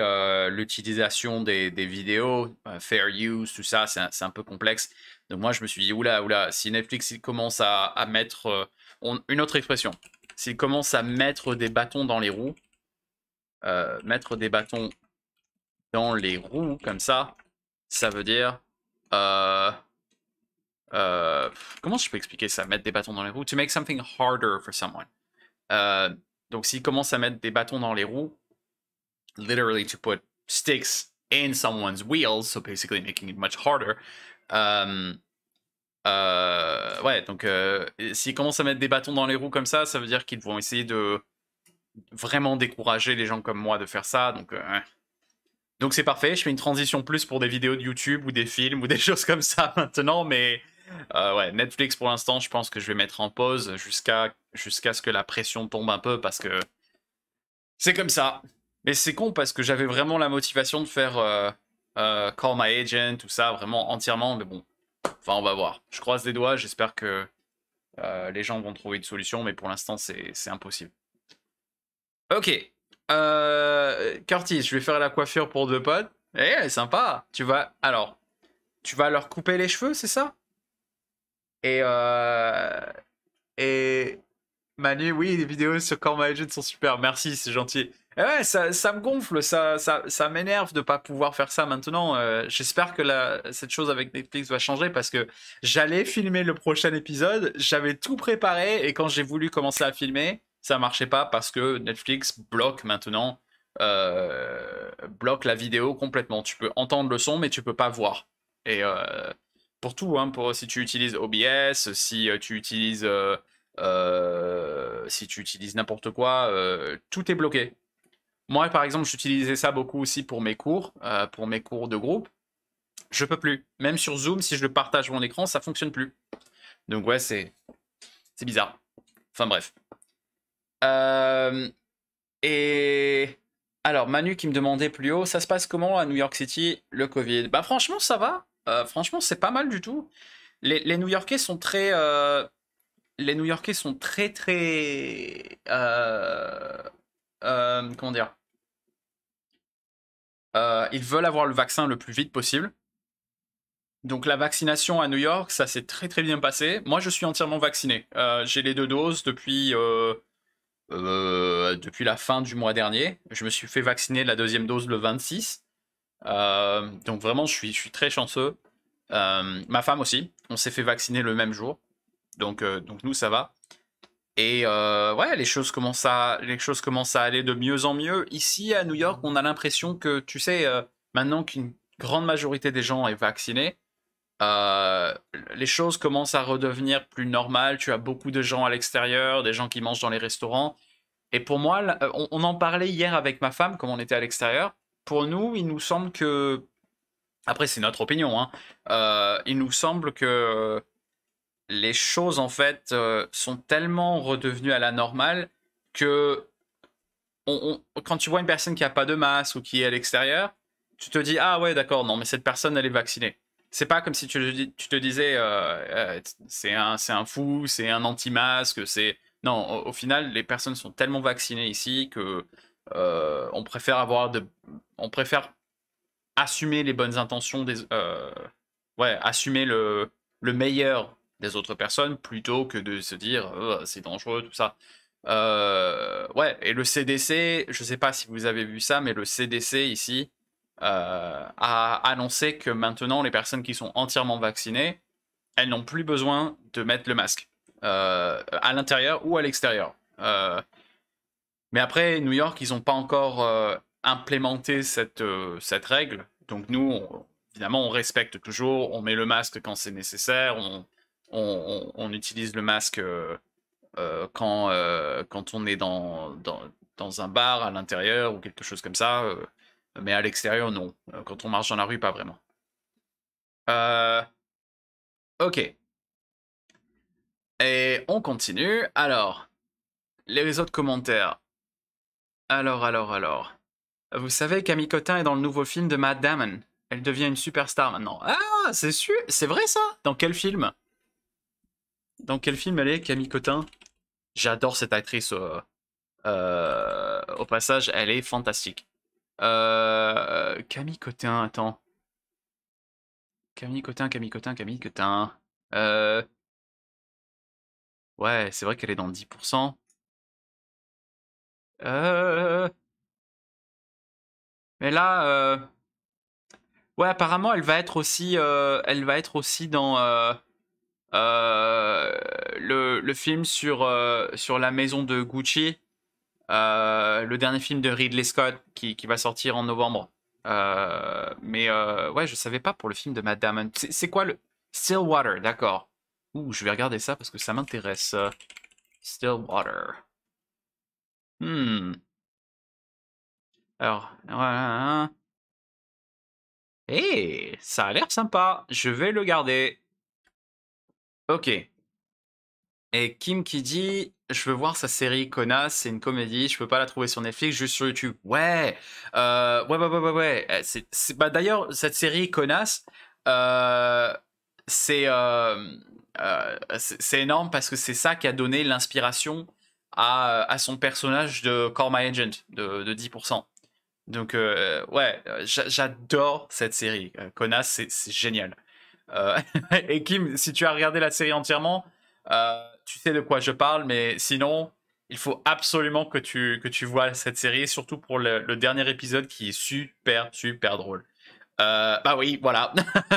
l'utilisation des vidéos, fair use, tout ça, c'est un peu complexe. Donc moi, je me suis dit, oula, si Netflix, il commence à mettre... une autre expression. S'il commence à mettre des bâtons dans les roues, comme ça, ça veut dire... comment je peux expliquer ça, mettre des bâtons dans les roues? To make something harder for someone. Donc s'il commence à mettre des bâtons dans les roues, literally to put sticks in someone's wheels, so basically making it much harder. Ouais, donc s'ils commencent à mettre des bâtons dans les roues comme ça, ça veut dire qu'ils vont essayer de vraiment décourager les gens comme moi de faire ça. Donc c'est parfait, je fais une transition plus pour des vidéos de YouTube ou des films ou des choses comme ça maintenant, mais ouais, Netflix pour l'instant, je pense que je vais mettre en pause jusqu'à ce que la pression tombe un peu, parce que c'est comme ça. Mais c'est con parce que j'avais vraiment la motivation de faire Call My Agent, tout ça, vraiment entièrement. Mais bon, enfin, on va voir. Je croise les doigts, j'espère que les gens vont trouver une solution. Mais pour l'instant, c'est impossible. Ok. Curtis, je vais faire la coiffure pour deux potes. Eh, sympa. Tu vas leur couper les cheveux, c'est ça? Et Manu, oui, les vidéos sur Call My Agent sont super. Merci, c'est gentil. Ouais, ça me gonfle, ça m'énerve de ne pas pouvoir faire ça maintenant. J'espère que cette chose avec Netflix va changer, parce que j'allais filmer le prochain épisode, j'avais tout préparé, et quand j'ai voulu commencer à filmer, ça ne marchait pas parce que Netflix bloque maintenant, bloque la vidéo complètement. Tu peux entendre le son, mais tu ne peux pas voir. Et pour tout, hein, si tu utilises OBS, si tu utilises n'importe quoi, tout est bloqué. Moi, par exemple, j'utilisais ça beaucoup aussi pour mes cours de groupe. Je peux plus. Même sur Zoom, si je le partage mon écran, ça fonctionne plus. Donc ouais, c'est bizarre. Enfin bref. Et alors, Manu qui me demandait plus haut, ça se passe comment à New York City, le Covid? Bah franchement, ça va. Franchement, c'est pas mal du tout. Les New-Yorkais sont très... comment dire, Ils veulent avoir le vaccin le plus vite possible. Donc la vaccination à New York, ça s'est très très bien passé. Moi, je suis entièrement vacciné. J'ai les 2 doses depuis la fin du mois dernier. Je me suis fait vacciner la 2e dose le 26. Donc vraiment, je suis très chanceux. Ma femme aussi, on s'est fait vacciner le même jour. Donc nous, ça va. Et ouais, les choses commencent à aller de mieux en mieux. Ici, à New York, on a l'impression que, tu sais, maintenant qu'une grande majorité des gens est vaccinée, les choses commencent à redevenir plus normales. Tu as beaucoup de gens à l'extérieur, des gens qui mangent dans les restaurants. Et pour moi, on en parlait hier avec ma femme, comme on était à l'extérieur. Pour nous, il nous semble que... Après, c'est notre opinion, hein. Il nous semble que les choses, en fait, sont tellement redevenues à la normale que quand tu vois une personne qui n'a pas de masque ou qui est à l'extérieur, tu te dis « Ah ouais, d'accord, non, mais cette personne, elle est vaccinée. » C'est pas comme si tu te disais « C'est un fou, c'est un anti-masque, c'est... » Non, au final, les personnes sont tellement vaccinées ici que... on préfère assumer les bonnes intentions des assumer le meilleur des autres personnes plutôt que de se dire c'est dangereux, tout ça. Et le CDC, je sais pas si vous avez vu ça, mais le CDC ici a annoncé que maintenant les personnes qui sont entièrement vaccinées, elles n'ont plus besoin de mettre le masque à l'intérieur ou à l'extérieur. Mais après, New York, ils n'ont pas encore implémenté cette règle. Donc nous, évidemment, on respecte toujours, on met le masque quand c'est nécessaire, on utilise le masque quand on est dans un bar à l'intérieur ou quelque chose comme ça. Mais à l'extérieur, non. Quand on marche dans la rue, pas vraiment. Ok. Et on continue. Alors, les autres commentaires. Alors. Vous savez, Camille Cotin est dans le nouveau film de Matt Damon. Elle devient une superstar maintenant. Ah, c'est sûr, c'est vrai ça. Dans quel film elle est, Camille Cotin? J'adore cette actrice. Au passage, elle est fantastique. Camille Cotin, attends. Camille Cotin. Ouais, c'est vrai qu'elle est dans 10%. Mais là, ouais, apparemment, elle va être aussi dans le film sur la maison de Gucci, le dernier film de Ridley Scott qui va sortir en novembre. Ouais, je savais pas pour le film de Matt Damon. C'est quoi le Stillwater, d'accord. Ouh, je vais regarder ça parce que ça m'intéresse. Stillwater. Alors, voilà. Hey, ça a l'air sympa. Je vais le garder. Ok. Et Kim qui dit, je veux voir sa série Connasse, c'est une comédie, je peux pas la trouver sur Netflix, juste sur YouTube. Ouais. Ouais. D'ailleurs, cette série Connasse, c'est énorme parce que c'est ça qui a donné l'inspiration à son personnage de Call My Agent de 10%. Donc, ouais, j'adore cette série. Connasse, c'est génial. Et Kim, si tu as regardé la série entièrement, tu sais de quoi je parle, mais sinon, il faut absolument que tu vois cette série, surtout pour le dernier épisode qui est super drôle. Bah oui, voilà.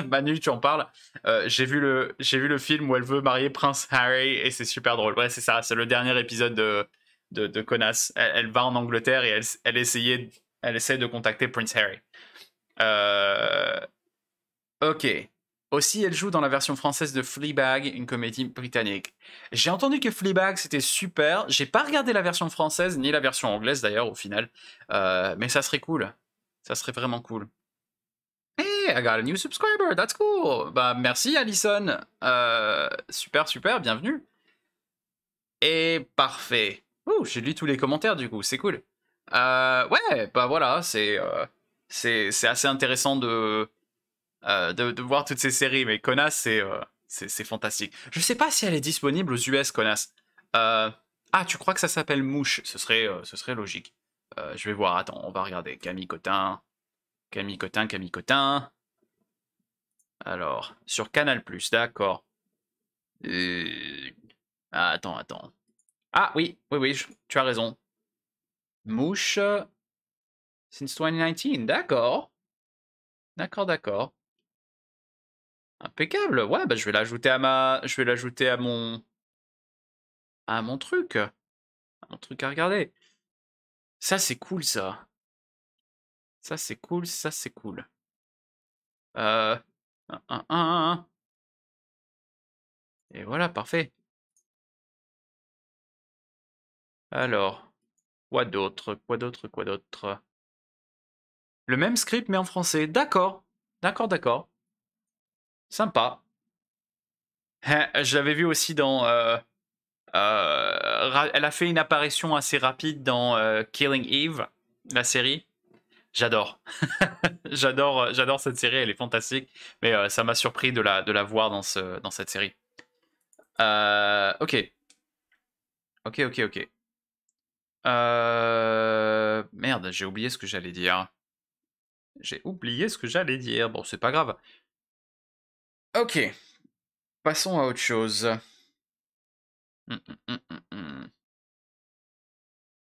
Manu, tu en parles. J'ai vu le film où elle veut marier Prince Harry et c'est super drôle. Ouais, c'est ça, c'est le dernier épisode de Connasse. Elle va en Angleterre et elle essaie de contacter Prince Harry. Ok. Aussi, elle joue dans la version française de Fleabag, une comédie britannique. J'ai entendu que Fleabag, c'était super. J'ai pas regardé la version française, ni la version anglaise d'ailleurs, au final. Mais ça serait cool. Ça serait vraiment cool. Hey, I got a new subscriber, that's cool. Bah, merci Alison. Super, bienvenue. Et parfait. Ouh, j'ai lu tous les commentaires du coup, c'est cool. Ouais, bah voilà, c'est assez intéressant de voir toutes ces séries, mais Connasse, c'est fantastique. Je sais pas si elle est disponible aux US, Connasse. Ah, tu crois que ça s'appelle Mouche? Ce serait logique. Je vais voir, attends, on va regarder. Camille Cotin. Camille Cotin. Alors, sur Canal+, d'accord. Ah, attends. Ah oui, tu as raison. Mouche, since 2019, d'accord. D'accord. Impeccable. Ouais, bah je vais l'ajouter à ma... Je vais l'ajouter à mon... À mon truc. À mon truc à regarder. Ça, c'est cool, ça. Ça, c'est cool. Et voilà, parfait. Alors, quoi d'autre? Le même script, mais en français. D'accord. Sympa. Je l'avais vu aussi dans... elle a fait une apparition assez rapide dans Killing Eve, la série. J'adore. J'adore cette série, elle est fantastique. Mais ça m'a surpris de la voir dans, cette série. Ok. Merde, j'ai oublié ce que j'allais dire. Bon, c'est pas grave. Ok. Passons à autre chose.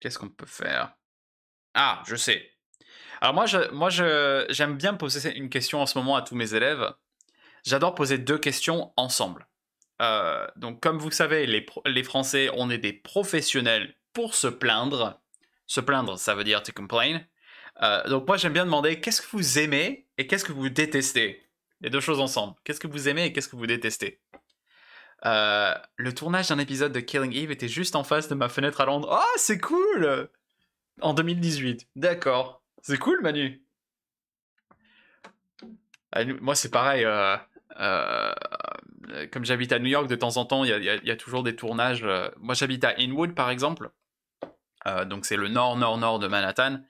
Qu'est-ce qu'on peut faire? Ah, je sais. Alors moi, j'aime bien poser une question en ce moment à tous mes élèves. J'adore poser deux questions ensemble. Donc, comme vous savez, les Français, on est des professionnels pour se plaindre. Se plaindre, ça veut dire to complain. Donc, moi, j'aime bien demander qu'est-ce que vous aimez et qu'est-ce que vous détestez. Les deux choses ensemble. Qu'est-ce que vous aimez et qu'est-ce que vous détestez. Le tournage d'un épisode de Killing Eve était juste en face de ma fenêtre à Londres. Oh, c'est cool! En 2018. D'accord. C'est cool, Manu. Moi, c'est pareil. Comme j'habite à New York, de temps en temps, il y a toujours des tournages. Moi, j'habite à Inwood, par exemple. Donc, c'est le nord-nord-nord de Manhattan.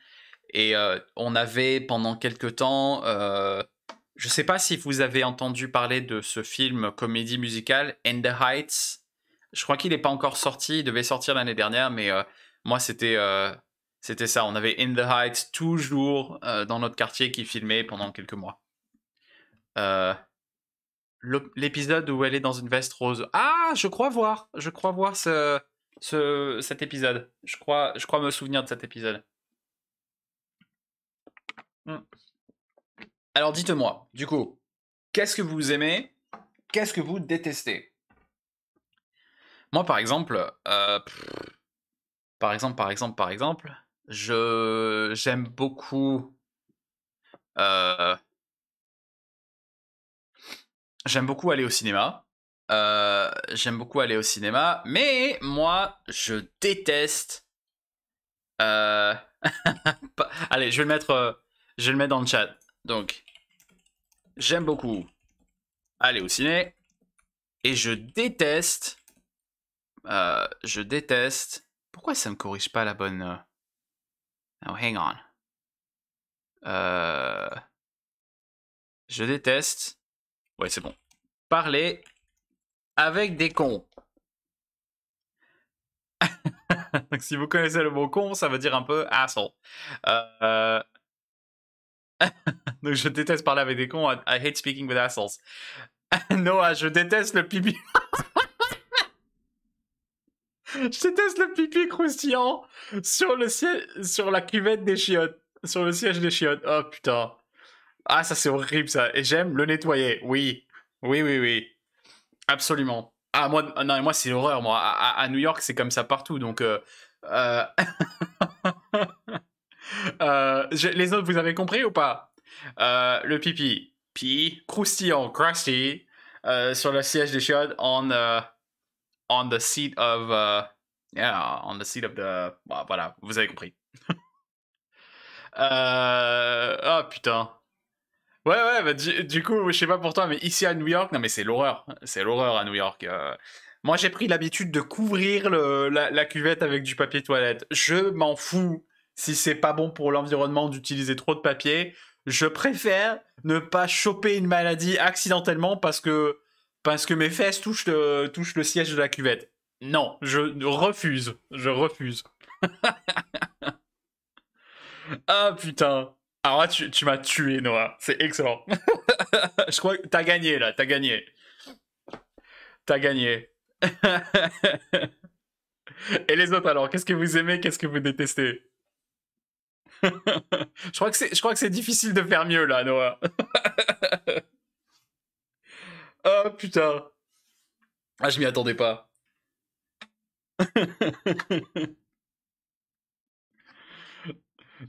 Et on avait, pendant quelques temps... je ne sais pas si vous avez entendu parler de ce film comédie musicale, In the Heights. Je crois qu'il n'est pas encore sorti. Il devait sortir l'année dernière, mais moi, c'était ça. On avait In the Heights toujours dans notre quartier qui filmait pendant quelques mois. L'épisode où elle est dans une veste rose. Ah, je crois voir cet épisode. Je crois me souvenir de cet épisode. Alors dites-moi, du coup, qu'est-ce que vous aimez? Qu'est-ce que vous détestez? Moi, par exemple, j'aime beaucoup... j'aime beaucoup aller au cinéma. Mais moi, je déteste... Allez, je vais le mettre dans le chat. Donc, j'aime beaucoup aller au ciné et je déteste... Pourquoi ça me corrige pas la bonne... Oh, hang on. Je déteste... Ouais, c'est bon. Parler avec des cons. Donc, si vous connaissez le mot con, ça veut dire un peu asshole. Donc, je déteste parler avec des cons. I hate speaking with assholes. Noah, je déteste le pipi. Je déteste le pipi croustillant sur le siège, sur la cuvette des chiottes. Sur le siège des chiottes. Oh putain. Ah, ça c'est horrible ça. Et j'aime le nettoyer. Oui. Absolument. Ah, moi, non, et moi c'est l'horreur. Moi, à New York, c'est comme ça partout. Donc. Les autres, vous avez compris ou pas? Le pipi, croustillant, crusty, sur le siège des chiottes, on the seat of, on the seat of the, bah, voilà, vous avez compris. Oh putain. Ouais, bah, du coup, je sais pas pour toi, mais ici à New York, non mais c'est l'horreur à New York. Moi, j'ai pris l'habitude de couvrir la cuvette avec du papier toilette. Je m'en fous. Si c'est pas bon pour l'environnement d'utiliser trop de papier, je préfère ne pas choper une maladie accidentellement parce que mes fesses touchent le siège de la cuvette. Non, je refuse. Ah putain, Alors là, tu m'as tué, Noah. C'est excellent. Je crois que t'as gagné, là. T'as gagné. T'as gagné. Et les autres, alors? Qu'est-ce que vous aimez? Qu'est-ce que vous détestez? Je crois que c'est difficile de faire mieux, là, Noah. Oh, putain. Ah, je m'y attendais pas.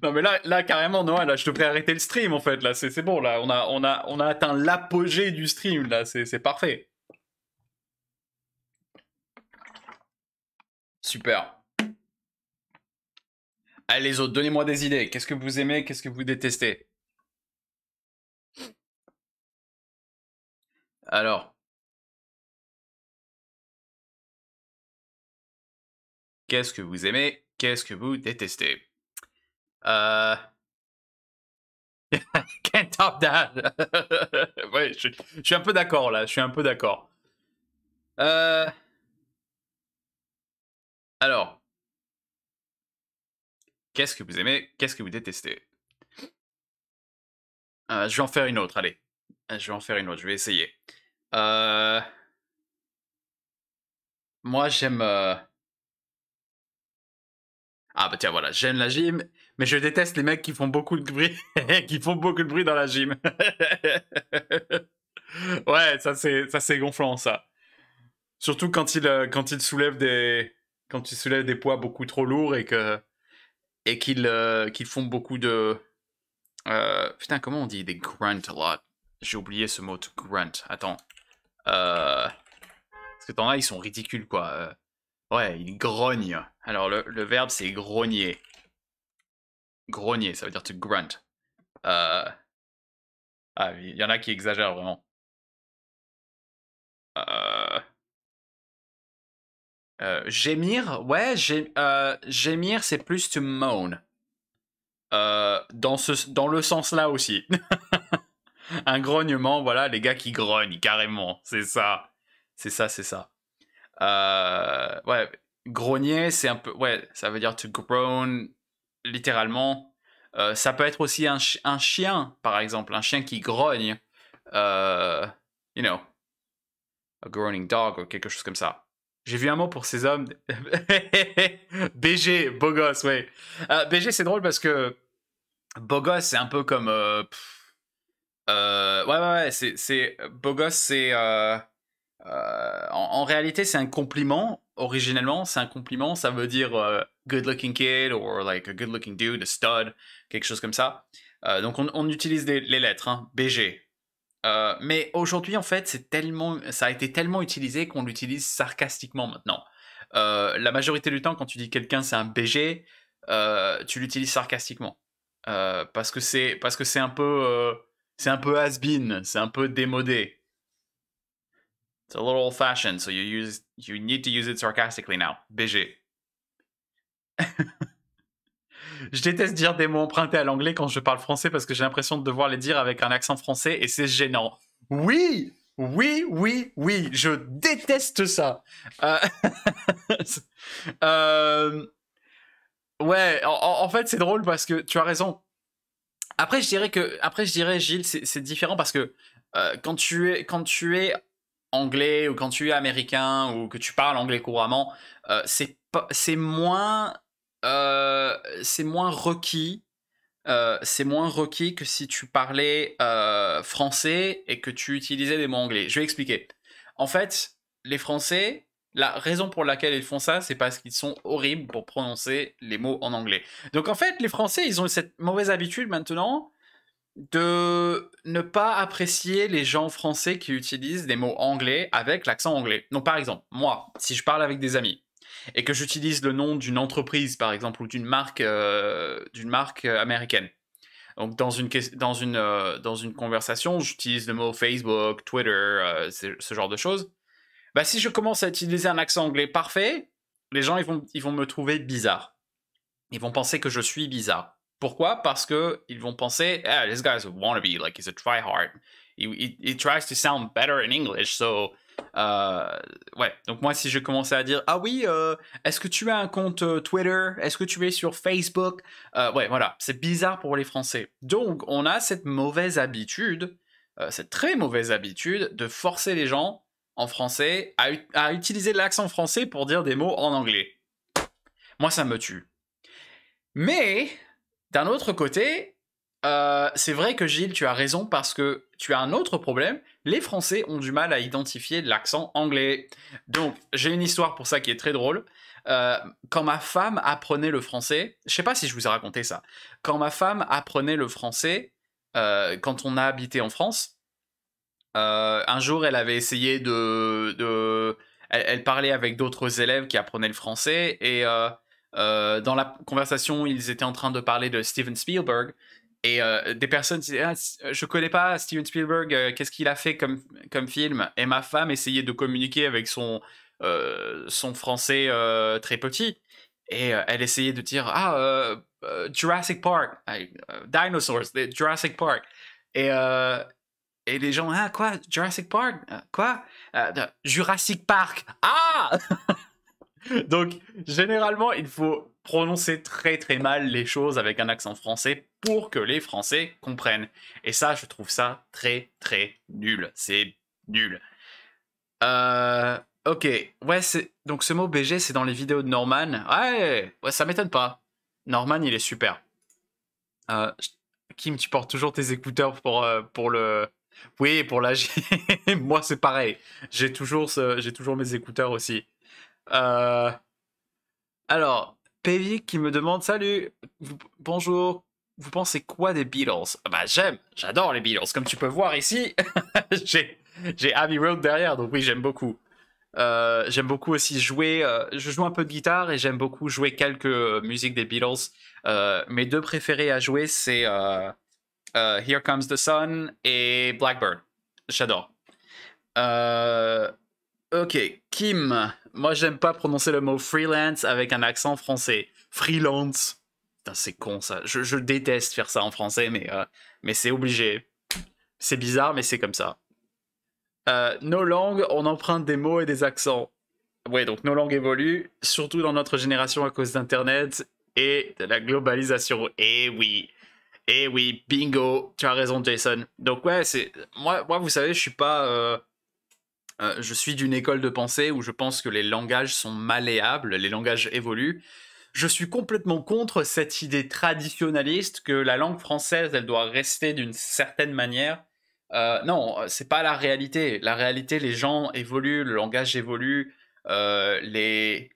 Non mais là carrément Noah, là je devrais arrêter le stream en fait, là c'est bon, là on a atteint l'apogée du stream, là c'est parfait. Super. Allez les autres, donnez-moi des idées, qu'est-ce que vous aimez, qu'est-ce que vous détestez? Alors, qu'est-ce que vous aimez, qu'est-ce que vous détestez? Can't top that. Ouais, je suis un peu d'accord là, je suis un peu d'accord. Alors, qu'est-ce que vous aimez, qu'est-ce que vous détestez? Je vais en faire une autre, allez. Je vais en faire une autre, je vais essayer. Moi j'aime... Ah bah tiens voilà, j'aime la gym, mais je déteste les mecs qui font beaucoup de bruit, qui font beaucoup de bruit dans la gym. Ouais, ça c'est gonflant ça. Surtout quand ils soulèvent des poids beaucoup trop lourds et qu'ils font beaucoup de putain comment on dit des grunt a lot. J'ai oublié ce mot de grunt. Attends. Parce que t'en as, ils sont ridicules quoi. Ouais, il grogne. Alors, le verbe, c'est grogner. Grogner, ça veut dire to grunt. Ah, il y en a qui exagèrent vraiment. Gémir, ouais, gémir, c'est plus to moan. Dans le sens là aussi. Un grognement, voilà, les gars qui grognent, carrément. C'est ça. C'est ça, c'est ça. Ouais, grogner, c'est un peu... Ouais, ça veut dire to groan, littéralement. Ça peut être aussi un chien, par exemple. Un chien qui grogne. You know. A groaning dog, ou quelque chose comme ça. J'ai vu un mot pour ces hommes. BG, beau gosse, ouais. BG, c'est drôle parce que... Beau gosse, c'est un peu comme... ouais, c'est... Beau gosse, c'est... en réalité, c'est un compliment. Originellement, c'est un compliment. Ça veut dire good-looking kid or like a good-looking dude, a stud, quelque chose comme ça. Donc, on utilise les lettres, hein, BG. Mais aujourd'hui, en fait, ça a été tellement utilisé qu'on l'utilise sarcastiquement maintenant. La majorité du temps, quand tu dis quelqu'un c'est un BG, tu l'utilises sarcastiquement parce que c'est un peu has-been, c'est un peu démodé. It's a little old-fashioned, so you need to use it sarcastically now. BG. Je déteste dire des mots empruntés à l'anglais quand je parle français parce que j'ai l'impression de devoir les dire avec un accent français et c'est gênant. Oui, oui, oui, oui, je déteste ça. Ouais, en fait, c'est drôle parce que tu as raison. Après, je dirais, Gilles, c'est différent parce que quand tu es anglais ou quand tu es américain ou que tu parles anglais couramment, c'est moins requis que si tu parlais français et que tu utilisais des mots anglais. Je vais expliquer. En fait, les Français, la raison pour laquelle ils font ça, c'est parce qu'ils sont horribles pour prononcer les mots en anglais. Donc en fait, les Français, ils ont cette mauvaise habitude maintenant de ne pas apprécier les gens français qui utilisent des mots anglais avec l'accent anglais. Donc par exemple, moi, si je parle avec des amis et que j'utilise le nom d'une entreprise par exemple ou d'une marque américaine. Donc dans une conversation, j'utilise le mot Facebook, Twitter, ce genre de choses. Bah si je commence à utiliser un accent anglais parfait, les gens ils vont me trouver bizarre. Ils vont penser que je suis bizarre. Pourquoi? Parce qu'ils vont penser, ah, this guy's a wannabe, like he's a tryhard. He tries to sound better in English, so Ouais, donc moi, si je commençais à dire « Ah oui, est-ce que tu as un compte Twitter? Est-ce que tu es sur Facebook ?» Ouais, voilà, c'est bizarre pour les Français. Donc, on a cette mauvaise habitude, cette très mauvaise habitude de forcer les gens en français à utiliser l'accent français pour dire des mots en anglais. Moi, ça me tue. Mais, d'un autre côté... c'est vrai que Gilles, tu as raison parce que tu as un autre problème. Les Français ont du mal à identifier l'accent anglais. Donc, j'ai une histoire pour ça qui est très drôle. Quand ma femme apprenait le français, je sais pas si je vous ai raconté ça. Quand ma femme apprenait le français, quand on a habité en France, un jour, elle avait essayé elle parlait avec d'autres élèves qui apprenaient le français et dans la conversation, ils étaient en train de parler de Steven Spielberg. Et des personnes disaient « Je connais pas Steven Spielberg, qu'est-ce qu'il a fait comme film ?» Et ma femme essayait de communiquer avec son français très petit. Et elle essayait de dire « Ah, Jurassic Park, Dinosaurs, Jurassic Park. » et les gens « Ah, quoi? Jurassic Park? Quoi? Jurassic Park. Ah !» Donc, généralement, il faut prononcer très très mal les choses avec un accent français pour que les Français comprennent. Et ça, je trouve ça très très nul. C'est nul. Ok, ouais, donc ce mot BG, c'est dans les vidéos de Norman. Ouais, ça m'étonne pas. Norman, il est super. Kim, tu portes toujours tes écouteurs pour le... Oui, pour la G. Moi, c'est pareil. J'ai toujours mes écouteurs aussi. Alors... Pévic qui me demande « Salut, bonjour, vous pensez quoi des Beatles ?» Bah j'adore les Beatles, comme tu peux voir ici, j'ai Abbey Road derrière, donc oui, j'aime beaucoup. J'aime beaucoup aussi jouer, je joue un peu de guitare et j'aime beaucoup jouer quelques musiques des Beatles. Mes deux préférés à jouer, c'est « Here Comes the Sun » et « Blackbird ». J'adore. Ok, Kim, moi j'aime pas prononcer le mot freelance avec un accent français. Freelance, putain c'est con ça, je déteste faire ça en français mais c'est obligé. C'est bizarre mais c'est comme ça. Nos langues, on emprunte des mots et des accents. Ouais donc nos langues évoluent, surtout dans notre génération à cause d'internet et de la globalisation. Eh oui, bingo, tu as raison Jason. Donc ouais, c'est moi vous savez je suis pas... je suis d'une école de pensée où je pense que les langages sont malléables, les langages évoluent. Je suis complètement contre cette idée traditionnaliste que la langue française, elle doit rester d'une certaine manière. Non, c'est pas la réalité. La réalité, les gens évoluent, le langage évolue, les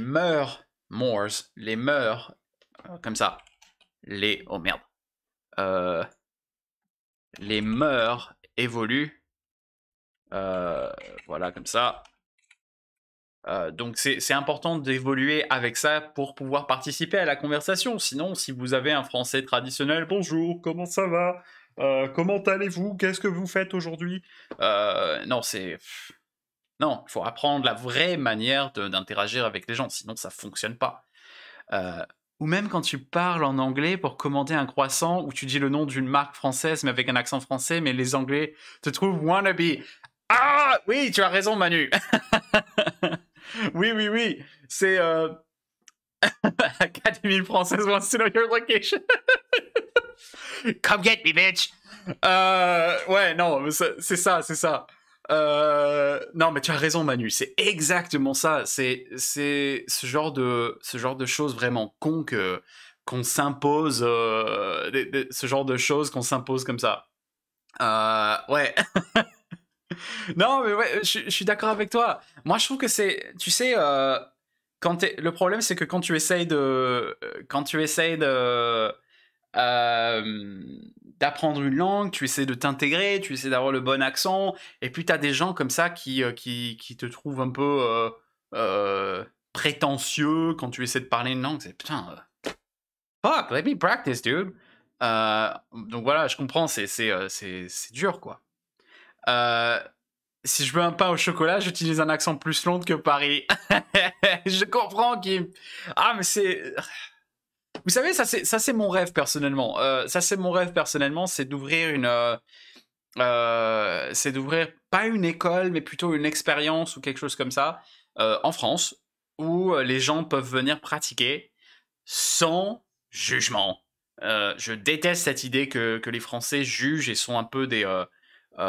mœurs, comme ça. Les mœurs évoluent. Voilà comme ça donc c'est important d'évoluer avec ça pour pouvoir participer à la conversation. Sinon si vous avez un français traditionnel, bonjour, comment ça va, comment allez-vous, qu'est-ce que vous faites aujourd'hui, non c'est... Non, il faut apprendre la vraie manière d'interagir avec les gens, sinon ça fonctionne pas. Ou même quand tu parles en anglais pour commander un croissant ou tu dis le nom d'une marque française mais avec un accent français, mais les anglais te trouvent wannabe. Ah oui, tu as raison, Manu. Oui. C'est Académie française wants to know your location. Come get me, bitch. Ouais, non, c'est ça. Non, mais tu as raison, Manu. C'est exactement ça. C'est ce genre de choses vraiment con qu'on s'impose, ce genre de choses qu'on s'impose comme ça. Ouais. Non, mais ouais, je suis d'accord avec toi. Moi, je trouve que c'est... Tu sais, le problème, c'est que quand tu essayes de... d'apprendre une langue, tu essaies de t'intégrer, tu essaies d'avoir le bon accent, et puis t'as des gens comme ça qui te trouvent un peu prétentieux quand tu essaies de parler une langue. C'est putain... fuck, let me practice, dude. Donc voilà, je comprends, c'est dur, quoi. Si je veux un pain au chocolat, j'utilise un accent plus Londres que Paris. Je comprends, Kim. Ah, mais c'est... Vous savez, ça c'est mon rêve personnellement. C'est d'ouvrir c'est d'ouvrir pas une école, mais plutôt une expérience ou quelque chose comme ça en France, où les gens peuvent venir pratiquer sans jugement. Je déteste cette idée que les Français jugent et sont un peu des... en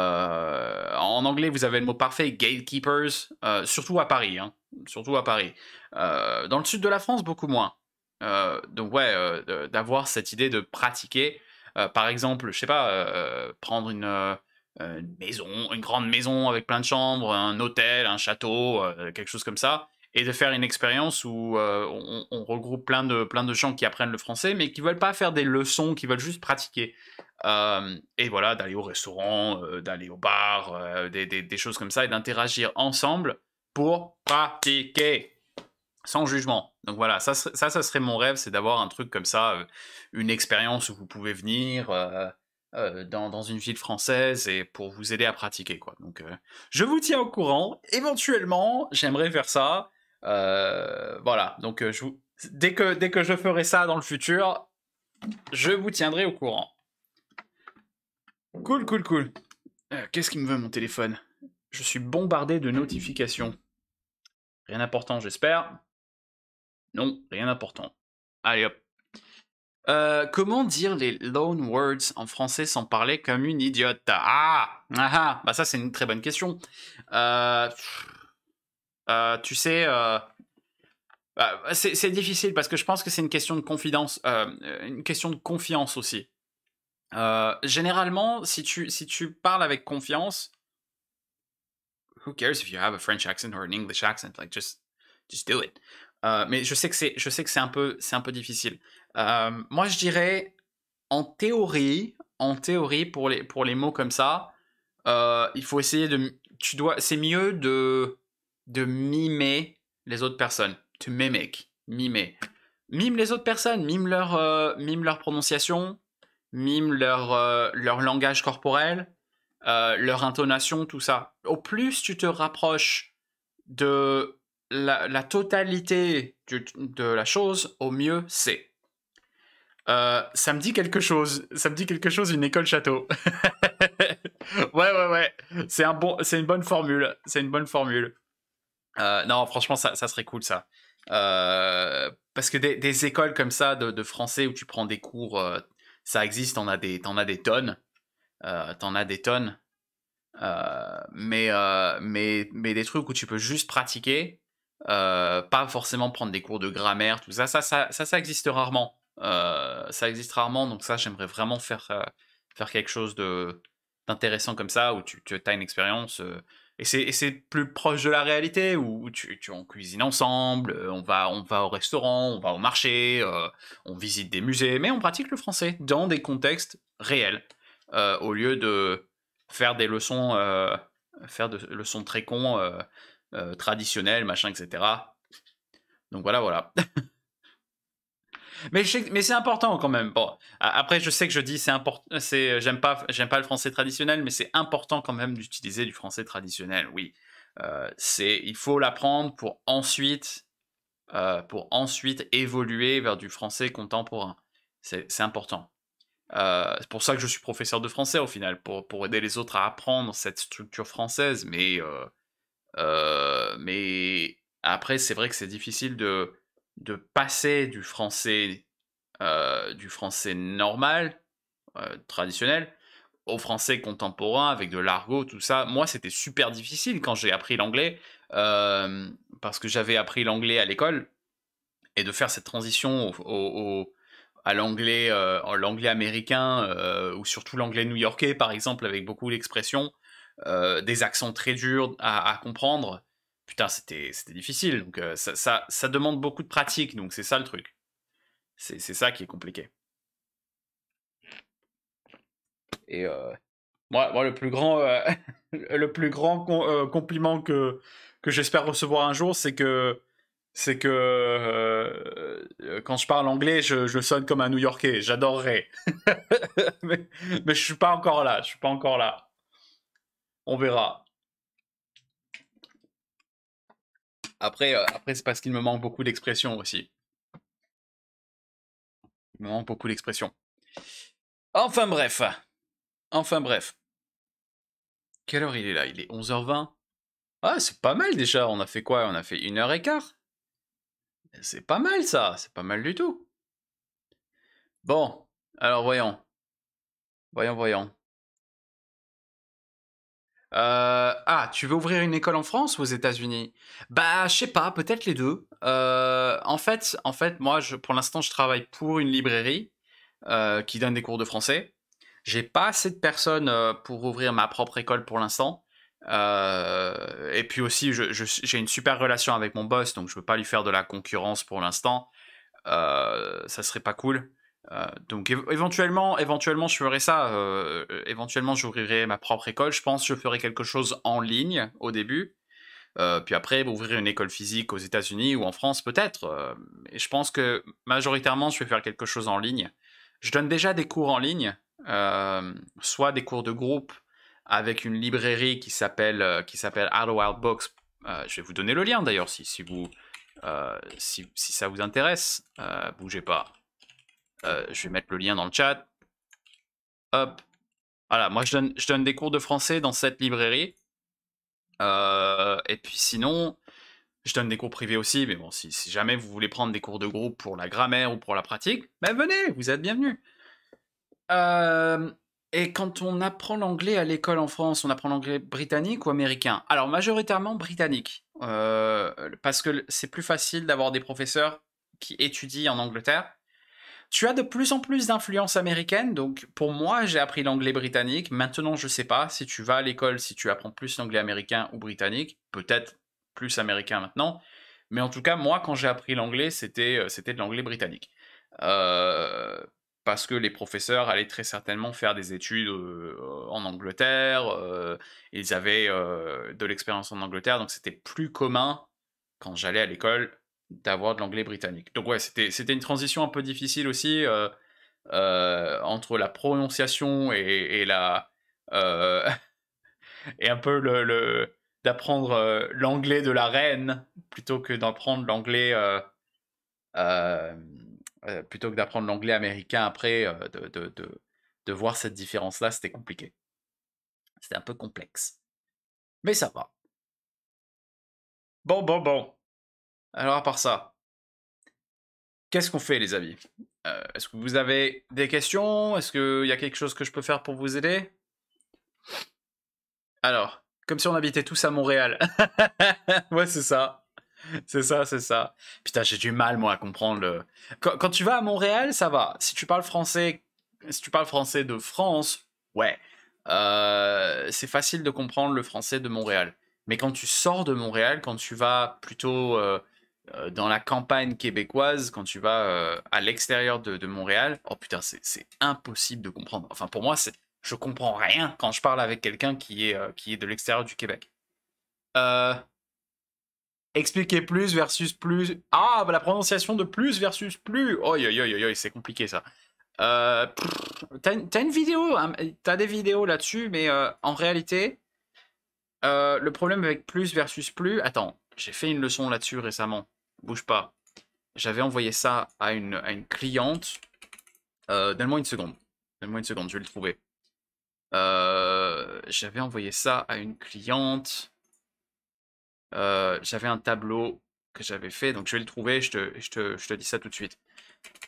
anglais, vous avez le mot parfait, gatekeepers, surtout à Paris. Hein, surtout à Paris. Dans le sud de la France, beaucoup moins. Donc ouais, d'avoir cette idée de pratiquer, par exemple, je sais pas, prendre une maison, une grande maison avec plein de chambres, un hôtel, un château, quelque chose comme ça, et de faire une expérience où on regroupe plein de gens qui apprennent le français, mais qui veulent pas faire des leçons, qui veulent juste pratiquer. Et voilà, d'aller au restaurant, d'aller au bar, des choses comme ça, et d'interagir ensemble pour pratiquer, sans jugement. Donc voilà, ça serait mon rêve, c'est d'avoir un truc comme ça, une expérience où vous pouvez venir dans une ville française et pour vous aider à pratiquer, quoi. Donc je vous tiens au courant, éventuellement, j'aimerais faire ça. Voilà, donc dès que je ferai ça dans le futur, je vous tiendrai au courant. Cool, cool, cool. Qu'est-ce qui me veut mon téléphone? Je suis bombardé de notifications. Rien d'important, j'espère. Non, rien d'important. Allez, hop. Comment dire les loan words en français sans parler comme une idiote? Bah ça, c'est une très bonne question. Tu sais... c'est difficile parce que je pense que c'est une question de confidence. Une question de confiance aussi. Généralement, si tu parles avec confiance, who cares if you have a French accent or an English accent, like just do it. Mais je sais que c'est un peu difficile. Moi, je dirais en théorie pour les mots comme ça, il faut essayer de c'est mieux de mimer les autres personnes, to mimic, mimer. Mime les autres personnes, mime leur prononciation. Mime leur langage corporel, leur intonation, tout ça. Au plus tu te rapproches de la totalité de la chose, au mieux c'est. Ça me dit quelque chose. Ça me dit quelque chose, une école château. Ouais. C'est une bonne formule. C'est une bonne formule. Non, franchement, ça serait cool, ça. Parce que des écoles comme ça de français où tu prends des cours... ça existe, t'en as des tonnes. Mais des trucs où tu peux juste pratiquer, pas forcément prendre des cours de grammaire, tout ça. Ça existe rarement. Donc ça, j'aimerais vraiment faire quelque chose d'intéressant comme ça, où tu as une expérience. Et c'est plus proche de la réalité, où on cuisine ensemble, on va au restaurant, on va au marché, on visite des musées, mais on pratique le français dans des contextes réels, au lieu de faire des leçons, très cons, traditionnelles, machin, etc. Donc voilà. Mais c'est important quand même. Bon, après, je sais que je dis c'est important. J'aime pas le français traditionnel, mais c'est important quand même d'utiliser du français traditionnel. Oui, il faut l'apprendre pour ensuite évoluer vers du français contemporain. C'est important. C'est pour ça que je suis professeur de français au final, pour aider les autres à apprendre cette structure française. Mais après, c'est vrai que c'est difficile de passer du français normal, traditionnel, au français contemporain, avec de l'argot, tout ça. Moi, c'était super difficile quand j'ai appris l'anglais, parce que j'avais appris l'anglais à l'école, et de faire cette transition à l'anglais américain, ou surtout l'anglais new-yorkais, par exemple, avec beaucoup d'expressions, des accents très durs à comprendre. Putain, c'était difficile, donc ça demande beaucoup de pratique, donc c'est ça le truc. C'est ça qui est compliqué. Et moi, le plus grand compliment que j'espère recevoir un jour, c'est que quand je parle anglais, je sonne comme un New-Yorkais, j'adorerais. mais je suis pas encore là. On verra. Après c'est parce qu'il me manque beaucoup d'expressions aussi. Enfin bref. Quelle heure il est là? Il est 11h20. Ah, c'est pas mal déjà. On a fait quoi? On a fait 1h15. C'est pas mal ça. C'est pas mal du tout. Bon, alors voyons. Voyons. Ah, tu veux ouvrir une école en France ou aux États-Unis? Bah, je sais pas, peut-être les deux. En fait, moi, pour l'instant, je travaille pour une librairie qui donne des cours de français. J'ai pas assez de personnes pour ouvrir ma propre école pour l'instant. Et puis aussi, j'ai une super relation avec mon boss, donc je peux pas lui faire de la concurrence pour l'instant. Ça serait pas cool. Donc éventuellement je ferai ça, éventuellement j'ouvrirai ma propre école, je pense que je ferai quelque chose en ligne au début, puis après ouvrir une école physique aux États-Unis ou en France peut-être, et je pense que majoritairement je vais faire quelque chose en ligne. Je donne déjà des cours en ligne, soit des cours de groupe avec une librairie qui s'appelle Out of Wild Books, je vais vous donner le lien d'ailleurs si ça vous intéresse, bougez pas. Je vais mettre le lien dans le chat. Hop. Voilà, moi je donne des cours de français dans cette librairie. Et puis sinon, je donne des cours privés aussi. Mais bon, si jamais vous voulez prendre des cours de groupe pour la grammaire ou pour la pratique, ben venez, vous êtes bienvenus. Et quand on apprend l'anglais à l'école en France, on apprend l'anglais britannique ou américain? Alors majoritairement britannique. Parce que c'est plus facile d'avoir des professeurs qui étudient en Angleterre. Tu as de plus en plus d'influence américaine, donc pour moi, j'ai appris l'anglais britannique. Maintenant, je sais pas si tu vas à l'école, si tu apprends plus l'anglais américain ou britannique, peut-être plus américain maintenant. Mais en tout cas, moi, quand j'ai appris l'anglais, c'était de l'anglais britannique. Parce que les professeurs allaient très certainement faire des études en Angleterre, ils avaient de l'expérience en Angleterre, donc c'était plus commun quand j'allais à l'école d'avoir de l'anglais britannique. Donc ouais, c'était une transition un peu difficile aussi entre la prononciation et un peu d'apprendre l'anglais de la reine plutôt que d'apprendre l'anglais américain après, de voir cette différence là, c'était compliqué. C'était un peu complexe. Mais ça va. Bon. Alors à part ça, qu'est-ce qu'on fait les amis? Est-ce que vous avez des questions? Est-ce qu'il y a quelque chose que je peux faire pour vous aider? Alors, comme si on habitait tous à Montréal. Ouais, c'est ça. Putain, j'ai du mal moi à comprendre le... Quand tu vas à Montréal, ça va. Si tu parles français de France, ouais. C'est facile de comprendre le français de Montréal. Mais quand tu sors de Montréal, quand tu vas plutôt... dans la campagne québécoise, quand tu vas à l'extérieur de Montréal, oh putain, c'est impossible de comprendre. Enfin, pour moi, je comprends rien quand je parle avec quelqu'un qui est de l'extérieur du Québec. Expliquer plus versus plus. Ah, bah, la prononciation de plus versus plus. Oi, c'est compliqué ça. T'as une vidéo, hein, t'as des vidéos là-dessus, mais en réalité, le problème avec plus versus plus. Attends, j'ai fait une leçon là-dessus récemment. Bouge pas. J'avais envoyé ça à une cliente. Donne-moi une seconde, je vais le trouver. J'avais envoyé ça à une cliente. J'avais un tableau que j'avais fait, donc je vais le trouver. Je te dis ça tout de suite.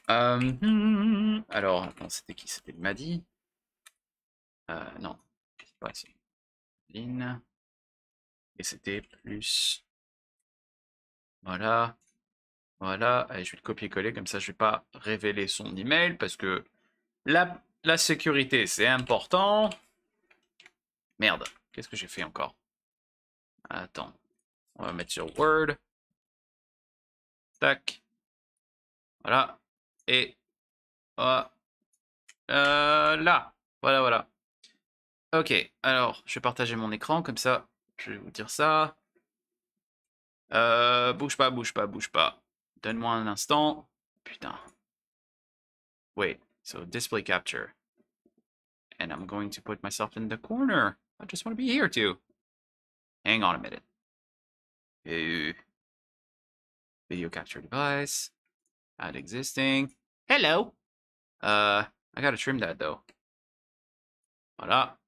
Alors, attends, c'était qui? C'était Maddy. Non, c'est pas ici. Lynn. Et c'était plus... Voilà. Allez, je vais le copier-coller, comme ça je ne vais pas révéler son email, parce que la sécurité, c'est important. Merde, qu'est-ce que j'ai fait encore? Attends, on va mettre sur Word. Tac. Voilà. Et... là. Voilà. Ok, alors, je vais partager mon écran, comme ça, je vais vous dire ça. Bouge pas. Donne-moi un instant. Putain. Wait, so display capture. And I'm going to put myself in the corner. I just want to be here too. Hang on a minute. Video capture device. Add existing. Hello! I gotta trim that though. Voilà.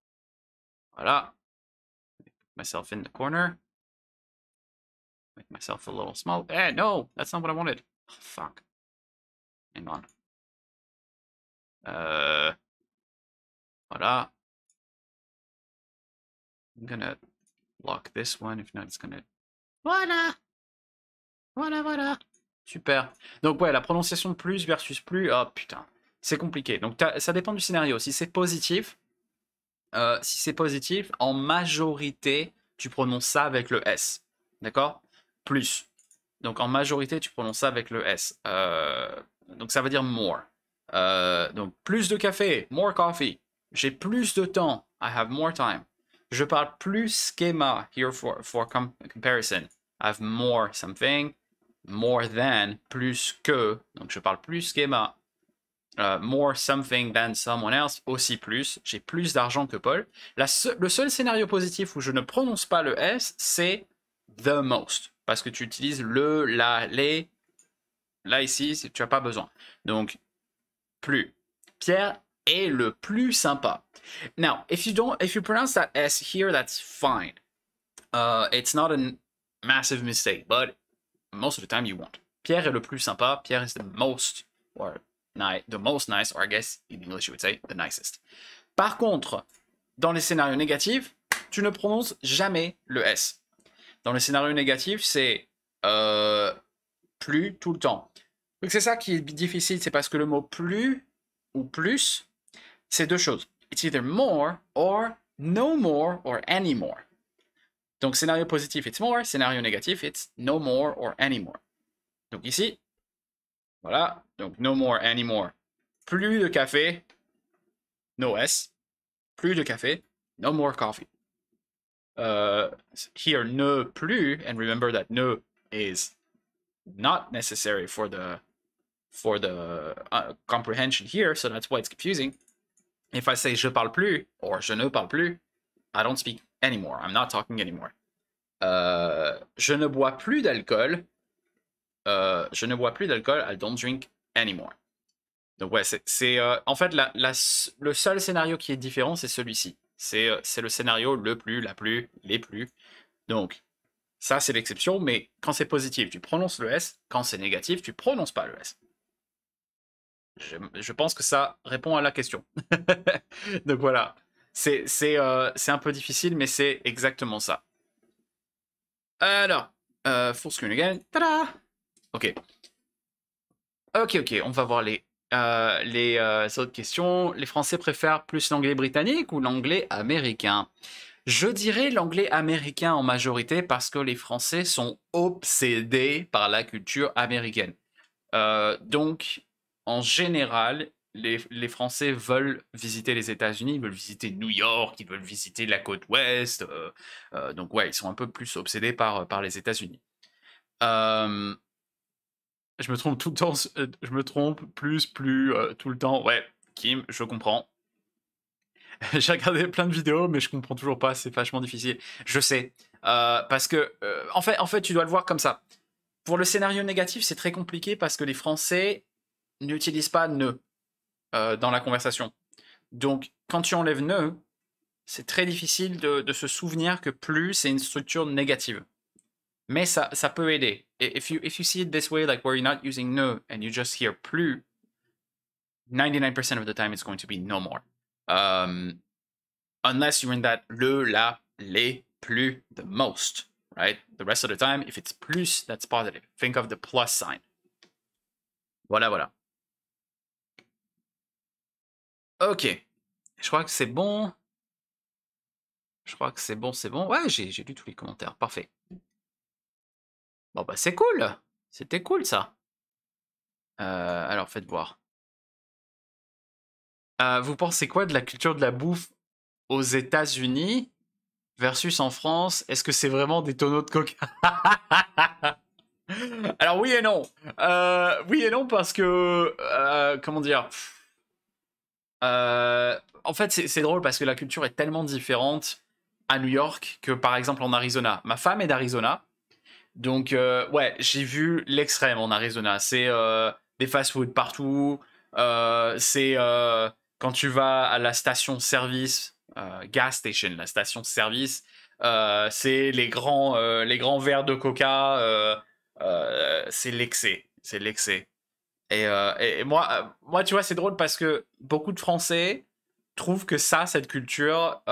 myself in the corner. Make myself a little small. Eh, no, that's not what I wanted. Oh, fuck. Hang on. Voilà. I'm gonna block this one. If not, it's gonna... Voilà. Voilà, voilà. Super. Donc, ouais, la prononciation de plus versus plus. Oh, putain. C'est compliqué. Donc, ça dépend du scénario. Si c'est positif, en majorité, tu prononces ça avec le S. D'accord? Plus. Donc, en majorité, tu prononces ça avec le S. Donc, ça veut dire more. Donc, plus de café. More coffee. J'ai plus de temps. I have more time. Je parle plus schema. Here for comparison. I have more something. More than. Plus que. Donc, je parle plus schema. More something than someone else, aussi plus. J'ai plus d'argent que Paul. Le seul scénario positif où je ne prononce pas le S, c'est the most. Parce que tu utilises le, la, les. Là, ici, tu n'as pas besoin. Donc, plus. Pierre est le plus sympa. Now, if you pronounce that S here, that's fine. It's not a massive mistake, but most of the time you won't. Pierre est le plus sympa. Pierre is the most, or the most nice, or I guess in English you would say the nicest. Par contre, dans les scénarios négatifs, tu ne prononces jamais le S. Dans les scénarios négatifs, c'est plus tout le temps. Donc c'est ça qui est difficile, c'est parce que le mot plus ou plus, c'est deux choses. It's either more or no more or any more. Donc scénario positif, it's more. Scénario négatif, it's no more or any more. Donc ici, voilà, donc no more, any more. Plus de café, no S. Plus de café, no more coffee. Here, ne plus, and remember that ne is not necessary for the comprehension here, so that's why it's confusing. If I say je parle plus, or je ne parle plus, I don't speak anymore, I'm not talking anymore. Je ne bois plus d'alcool. Je ne bois plus d'alcool, I don't drink anymore. Donc ouais, c'est en fait le seul scénario qui est différent, c'est celui-ci. C'est le scénario le plus, la plus, les plus. Donc ça, c'est l'exception, mais quand c'est positif, tu prononces le S. Quand c'est négatif, tu prononces pas le S. Je pense que ça répond à la question. Donc voilà, c'est un peu difficile, mais c'est exactement ça. Alors, full screen again. Tada! Ok. Ok, on va voir les autres questions. Les Français préfèrent plus l'anglais britannique ou l'anglais américain? Je dirais l'anglais américain en majorité parce que les Français sont obsédés par la culture américaine. Donc, en général, les Français veulent visiter les États-Unis, ils veulent visiter New York, ils veulent visiter la côte ouest. Donc, ouais, ils sont un peu plus obsédés par les États-Unis. Je me trompe tout le temps, je me trompe plus tout le temps. Ouais, Kim, je comprends. J'ai regardé plein de vidéos, mais je comprends toujours pas, c'est vachement difficile. Je sais, parce que, en fait, tu dois le voir comme ça. Pour le scénario négatif, c'est très compliqué parce que les Français n'utilisent pas ne dans la conversation. Donc, quand tu enlèves ne, c'est très difficile de se souvenir que plus, c'est une structure négative. Mais ça peut aider. If you see it this way, like where you're not using no and you just hear plus, 99% of the time it's going to be no more. Unless you're in that le, la, les, plus, the most, right? The rest of the time, if it's plus, that's positive. Think of the plus sign. Voilà, voilà. Ok. Je crois que c'est bon. C'est bon. Ouais, j'ai lu tous les commentaires. Parfait. Bon bah c'est cool, c'était cool ça. Alors faites voir. Vous pensez quoi de la culture de la bouffe aux États-Unis versus en France? Est-ce que c'est vraiment des tonneaux de coca? Alors oui et non. Oui et non parce que comment dire. En fait c'est drôle parce que la culture est tellement différente à New York que par exemple en Arizona. Ma femme est d'Arizona. Donc, ouais, j'ai vu l'extrême en Arizona. C'est des fast-food partout. C'est quand tu vas à la station-service, gas station, la station-service, c'est les grands verres de coca, c'est l'excès, c'est l'excès. Et moi, tu vois, c'est drôle parce que beaucoup de Français trouvent que ça, cette culture,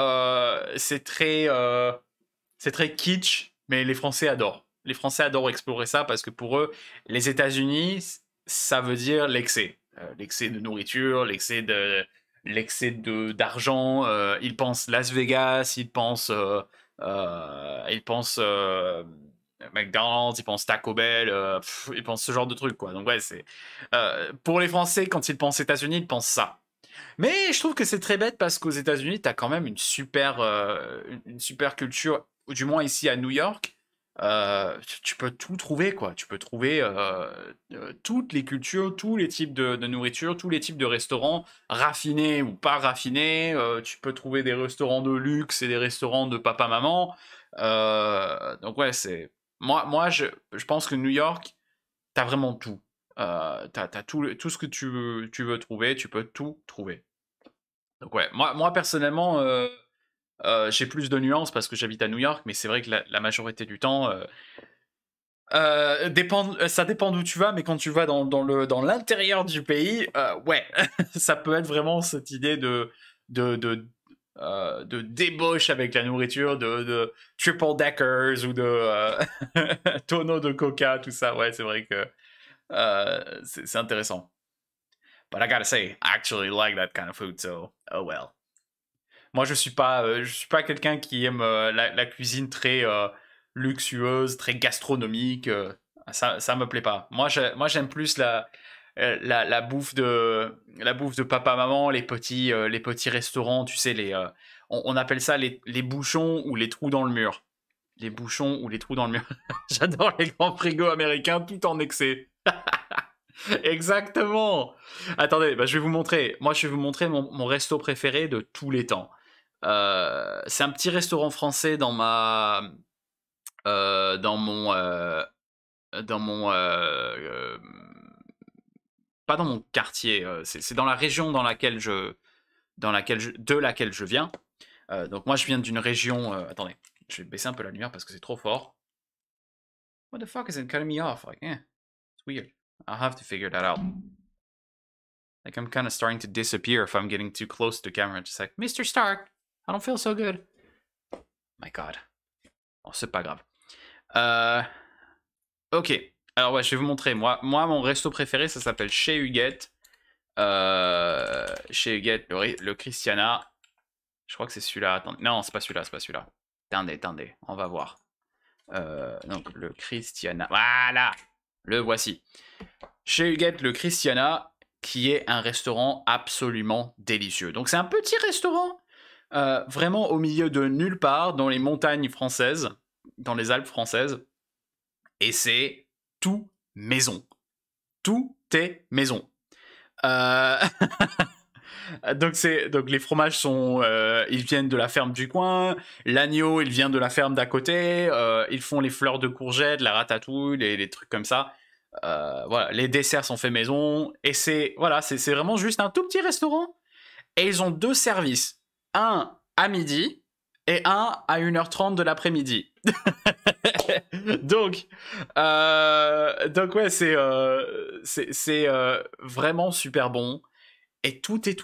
c'est très kitsch, mais les Français adorent. Les Français adorent explorer ça parce que pour eux, les États-Unis, ça veut dire l'excès. L'excès de nourriture, l'excès d'argent. Ils pensent Las Vegas, ils pensent McDonald's, ils pensent Taco Bell, ils pensent ce genre de trucs, quoi. Donc ouais, c'est pour les Français, quand ils pensent États-Unis, ils pensent ça. Mais je trouve que c'est très bête parce qu'aux États-Unis, t'as quand même une super culture, ou du moins ici à New York. Tu peux tout trouver, quoi. Tu peux trouver toutes les cultures, tous les types de nourriture, tous les types de restaurants, raffinés ou pas raffinés. Tu peux trouver des restaurants de luxe et des restaurants de papa-maman. Donc ouais, c'est... Moi je pense que New York, t'as vraiment tout. T'as tout ce que tu veux trouver, tu peux tout trouver. Donc ouais, moi personnellement... j'ai plus de nuances parce que j'habite à New York, mais c'est vrai que la majorité du temps, ça dépend d'où tu vas, mais quand tu vas dans l'intérieur du pays, ouais, ça peut être vraiment cette idée de débauche avec la nourriture, de triple deckers ou de tonneaux de coca, tout ça. Ouais, c'est vrai que c'est intéressant. But I gotta say, I actually like that kind of food, so oh well. Moi, je suis pas quelqu'un qui aime la cuisine très luxueuse, très gastronomique. Ça me plaît pas. Moi, j'aime plus la bouffe de papa-maman, les petits restaurants, tu sais, on appelle ça les bouchons ou les trous dans le mur. Les bouchons ou les trous dans le mur. J'adore les grands frigos américains tout en excès. Exactement. Attendez, bah, je vais vous montrer. Moi, je vais vous montrer mon resto préféré de tous les temps. C'est un petit restaurant français pas dans mon quartier, c'est dans la région de laquelle je viens. Donc moi je viens d'une région, attendez, je vais baisser un peu la lumière parce que c'est trop fort. What the fuck is it cutting me off? Like, yeah, it's weird. I'll have to figure that out. Like, I'm kind of starting to disappear if I'm getting too close to the camera. Just like, Mr. Stark, I don't feel so good. My God. Oh, c'est pas grave. Ok. Alors, ouais, je vais vous montrer. Moi mon resto préféré, ça s'appelle Chez Huguette. Chez Huguette, le Christiana. Je crois que c'est celui-là. Attendez. Non, c'est pas celui-là, c'est pas celui-là. Attendez. On va voir. Donc, le Christiana. Voilà. Le voici. Chez Huguette, le Christiana, qui est un restaurant absolument délicieux. Donc c'est un petit restaurant, vraiment au milieu de nulle part, dans les montagnes françaises, dans les Alpes françaises. Et c'est tout maison. Tout est maison. Donc les fromages sont, ils viennent de la ferme du coin, l'agneau il vient de la ferme d'à côté, ils font les fleurs de courgettes, la ratatouille, les trucs comme ça. Voilà, les desserts sont faits maison et c'est vraiment juste un tout petit restaurant. Et ils ont deux services, un à midi et un à 1h30 de l'après-midi. donc ouais, c'est vraiment super bon. Et tout est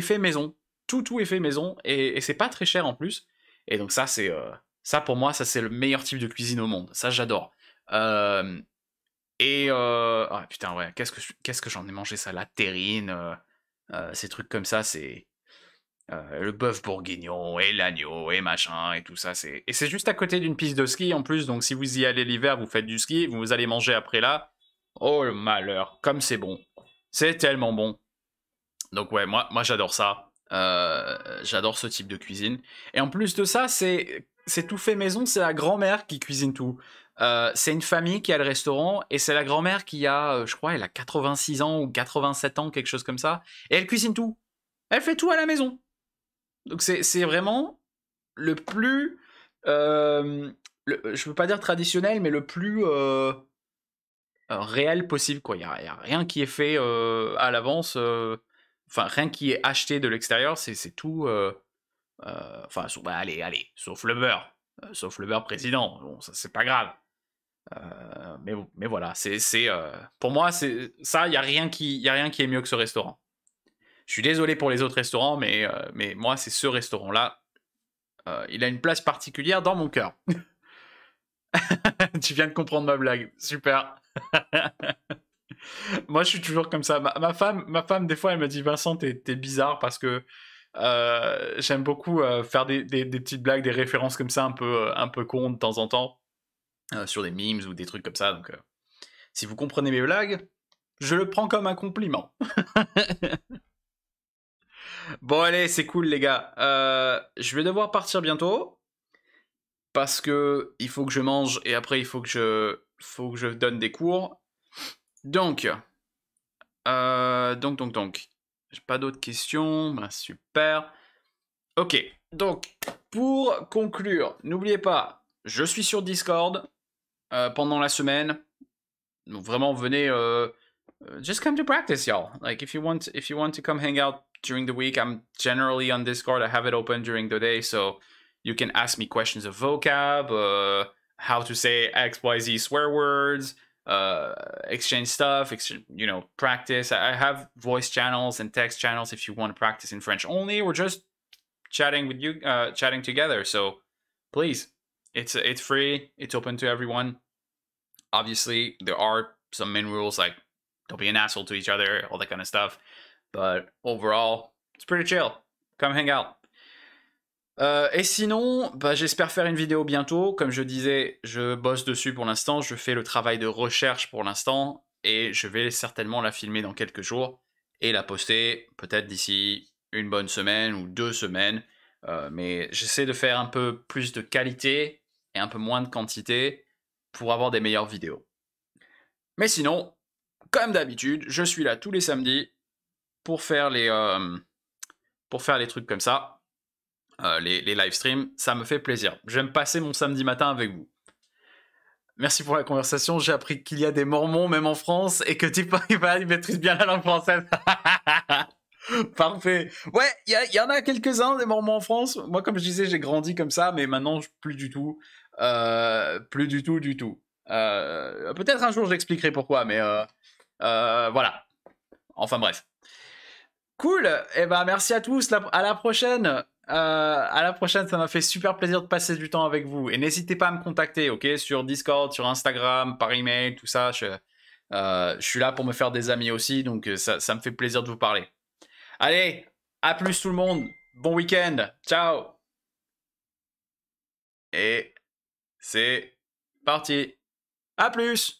fait maison. Tout est fait maison. Et c'est pas très cher en plus. Et donc ça, c'est... ça, pour moi, ça, c'est le meilleur type de cuisine au monde. Ça, j'adore. Ah, putain, ouais. Qu'est-ce que j'en ai mangé, ça? La terrine. Ces trucs comme ça, c'est... le bœuf bourguignon et l'agneau et machin et tout ça. Et c'est juste à côté d'une piste de ski en plus. Donc si vous y allez l'hiver, vous faites du ski, vous allez manger après là. Oh, le malheur. Comme c'est bon. C'est tellement bon. Donc ouais, moi j'adore ça, j'adore ce type de cuisine. Et en plus de ça, c'est tout fait maison, c'est la grand-mère qui cuisine tout. C'est une famille qui a le restaurant et c'est la grand-mère qui a, je crois, elle a 86 ans ou 87 ans, quelque chose comme ça. Et elle cuisine tout, elle fait tout à la maison. Donc c'est vraiment le plus, je veux pas dire traditionnel, mais le plus... réel possible, quoi. Il y a rien qui est fait à l'avance, enfin rien qui est acheté de l'extérieur, c'est tout Enfin, sauf le beurre. Sauf le beurre président. Bon, ça, c'est pas grave. Mais voilà, pour moi, ça, il n'y a rien qui est mieux que ce restaurant. Je suis désolé pour les autres restaurants, mais moi, c'est ce restaurant-là. Il a une place particulière dans mon cœur. Tu viens de comprendre ma blague. Super. Moi, je suis toujours comme ça. Ma femme, des fois, elle me dit « Vincent, t'es bizarre parce que j'aime beaucoup faire des petites blagues, des références comme ça, un peu con de temps en temps, sur des memes ou des trucs comme ça. Donc, si vous comprenez mes blagues, je le prends comme un compliment. Bon, allez, c'est cool, les gars. Je vais devoir partir bientôt. Parce que il faut que je mange et après il faut que je donne des cours. Donc. J'ai pas d'autres questions. Ben, super. Ok. Donc, pour conclure, n'oubliez pas, je suis sur Discord pendant la semaine. Donc vraiment, venez. Just come to practice, y'all. Like if you want to come hang out during the week, I'm generally on Discord. I have it open during the day, so. You can ask me questions of vocab, how to say XYZ swear words, exchange stuff, you know, practice. I have voice channels and text channels if you want to practice in French only. We're just chatting with you, chatting together. So please, it's free. It's open to everyone. Obviously, there are some main rules like don't be an asshole to each other, all that kind of stuff. But overall, it's pretty chill. Come hang out. Et sinon, bah, j'espère faire une vidéo bientôt. Comme je disais, je bosse dessus pour l'instant. Je fais le travail de recherche pour l'instant. Et je vais certainement la filmer dans quelques jours. Et la poster peut-être d'ici une bonne semaine ou 2 semaines. Mais j'essaie de faire un peu plus de qualité et un peu moins de quantité pour avoir des meilleures vidéos. Mais sinon, comme d'habitude, je suis là tous les samedis pour faire les trucs comme ça. Les live streams, ça me fait plaisir. J'aime passer mon samedi matin avec vous. Merci pour la conversation. J'ai appris qu'il y a des mormons, même en France, et que ils maîtrisent bien la langue française. Parfait. Ouais, il y en a quelques-uns, des mormons en France. Moi, comme je disais, j'ai grandi comme ça, mais maintenant, plus du tout. Plus du tout, du tout. Peut-être un jour, j'expliquerai pourquoi, mais voilà. Enfin, bref. Cool. Eh ben, merci à tous. À la prochaine. Ça m'a fait super plaisir de passer du temps avec vous. Et n'hésitez pas à me contacter, ok, sur Discord, sur Instagram, par email, tout ça. Je suis là pour me faire des amis aussi, donc ça me fait plaisir de vous parler. Allez, à plus tout le monde. Bon week-end. Ciao. Et c'est parti. À plus.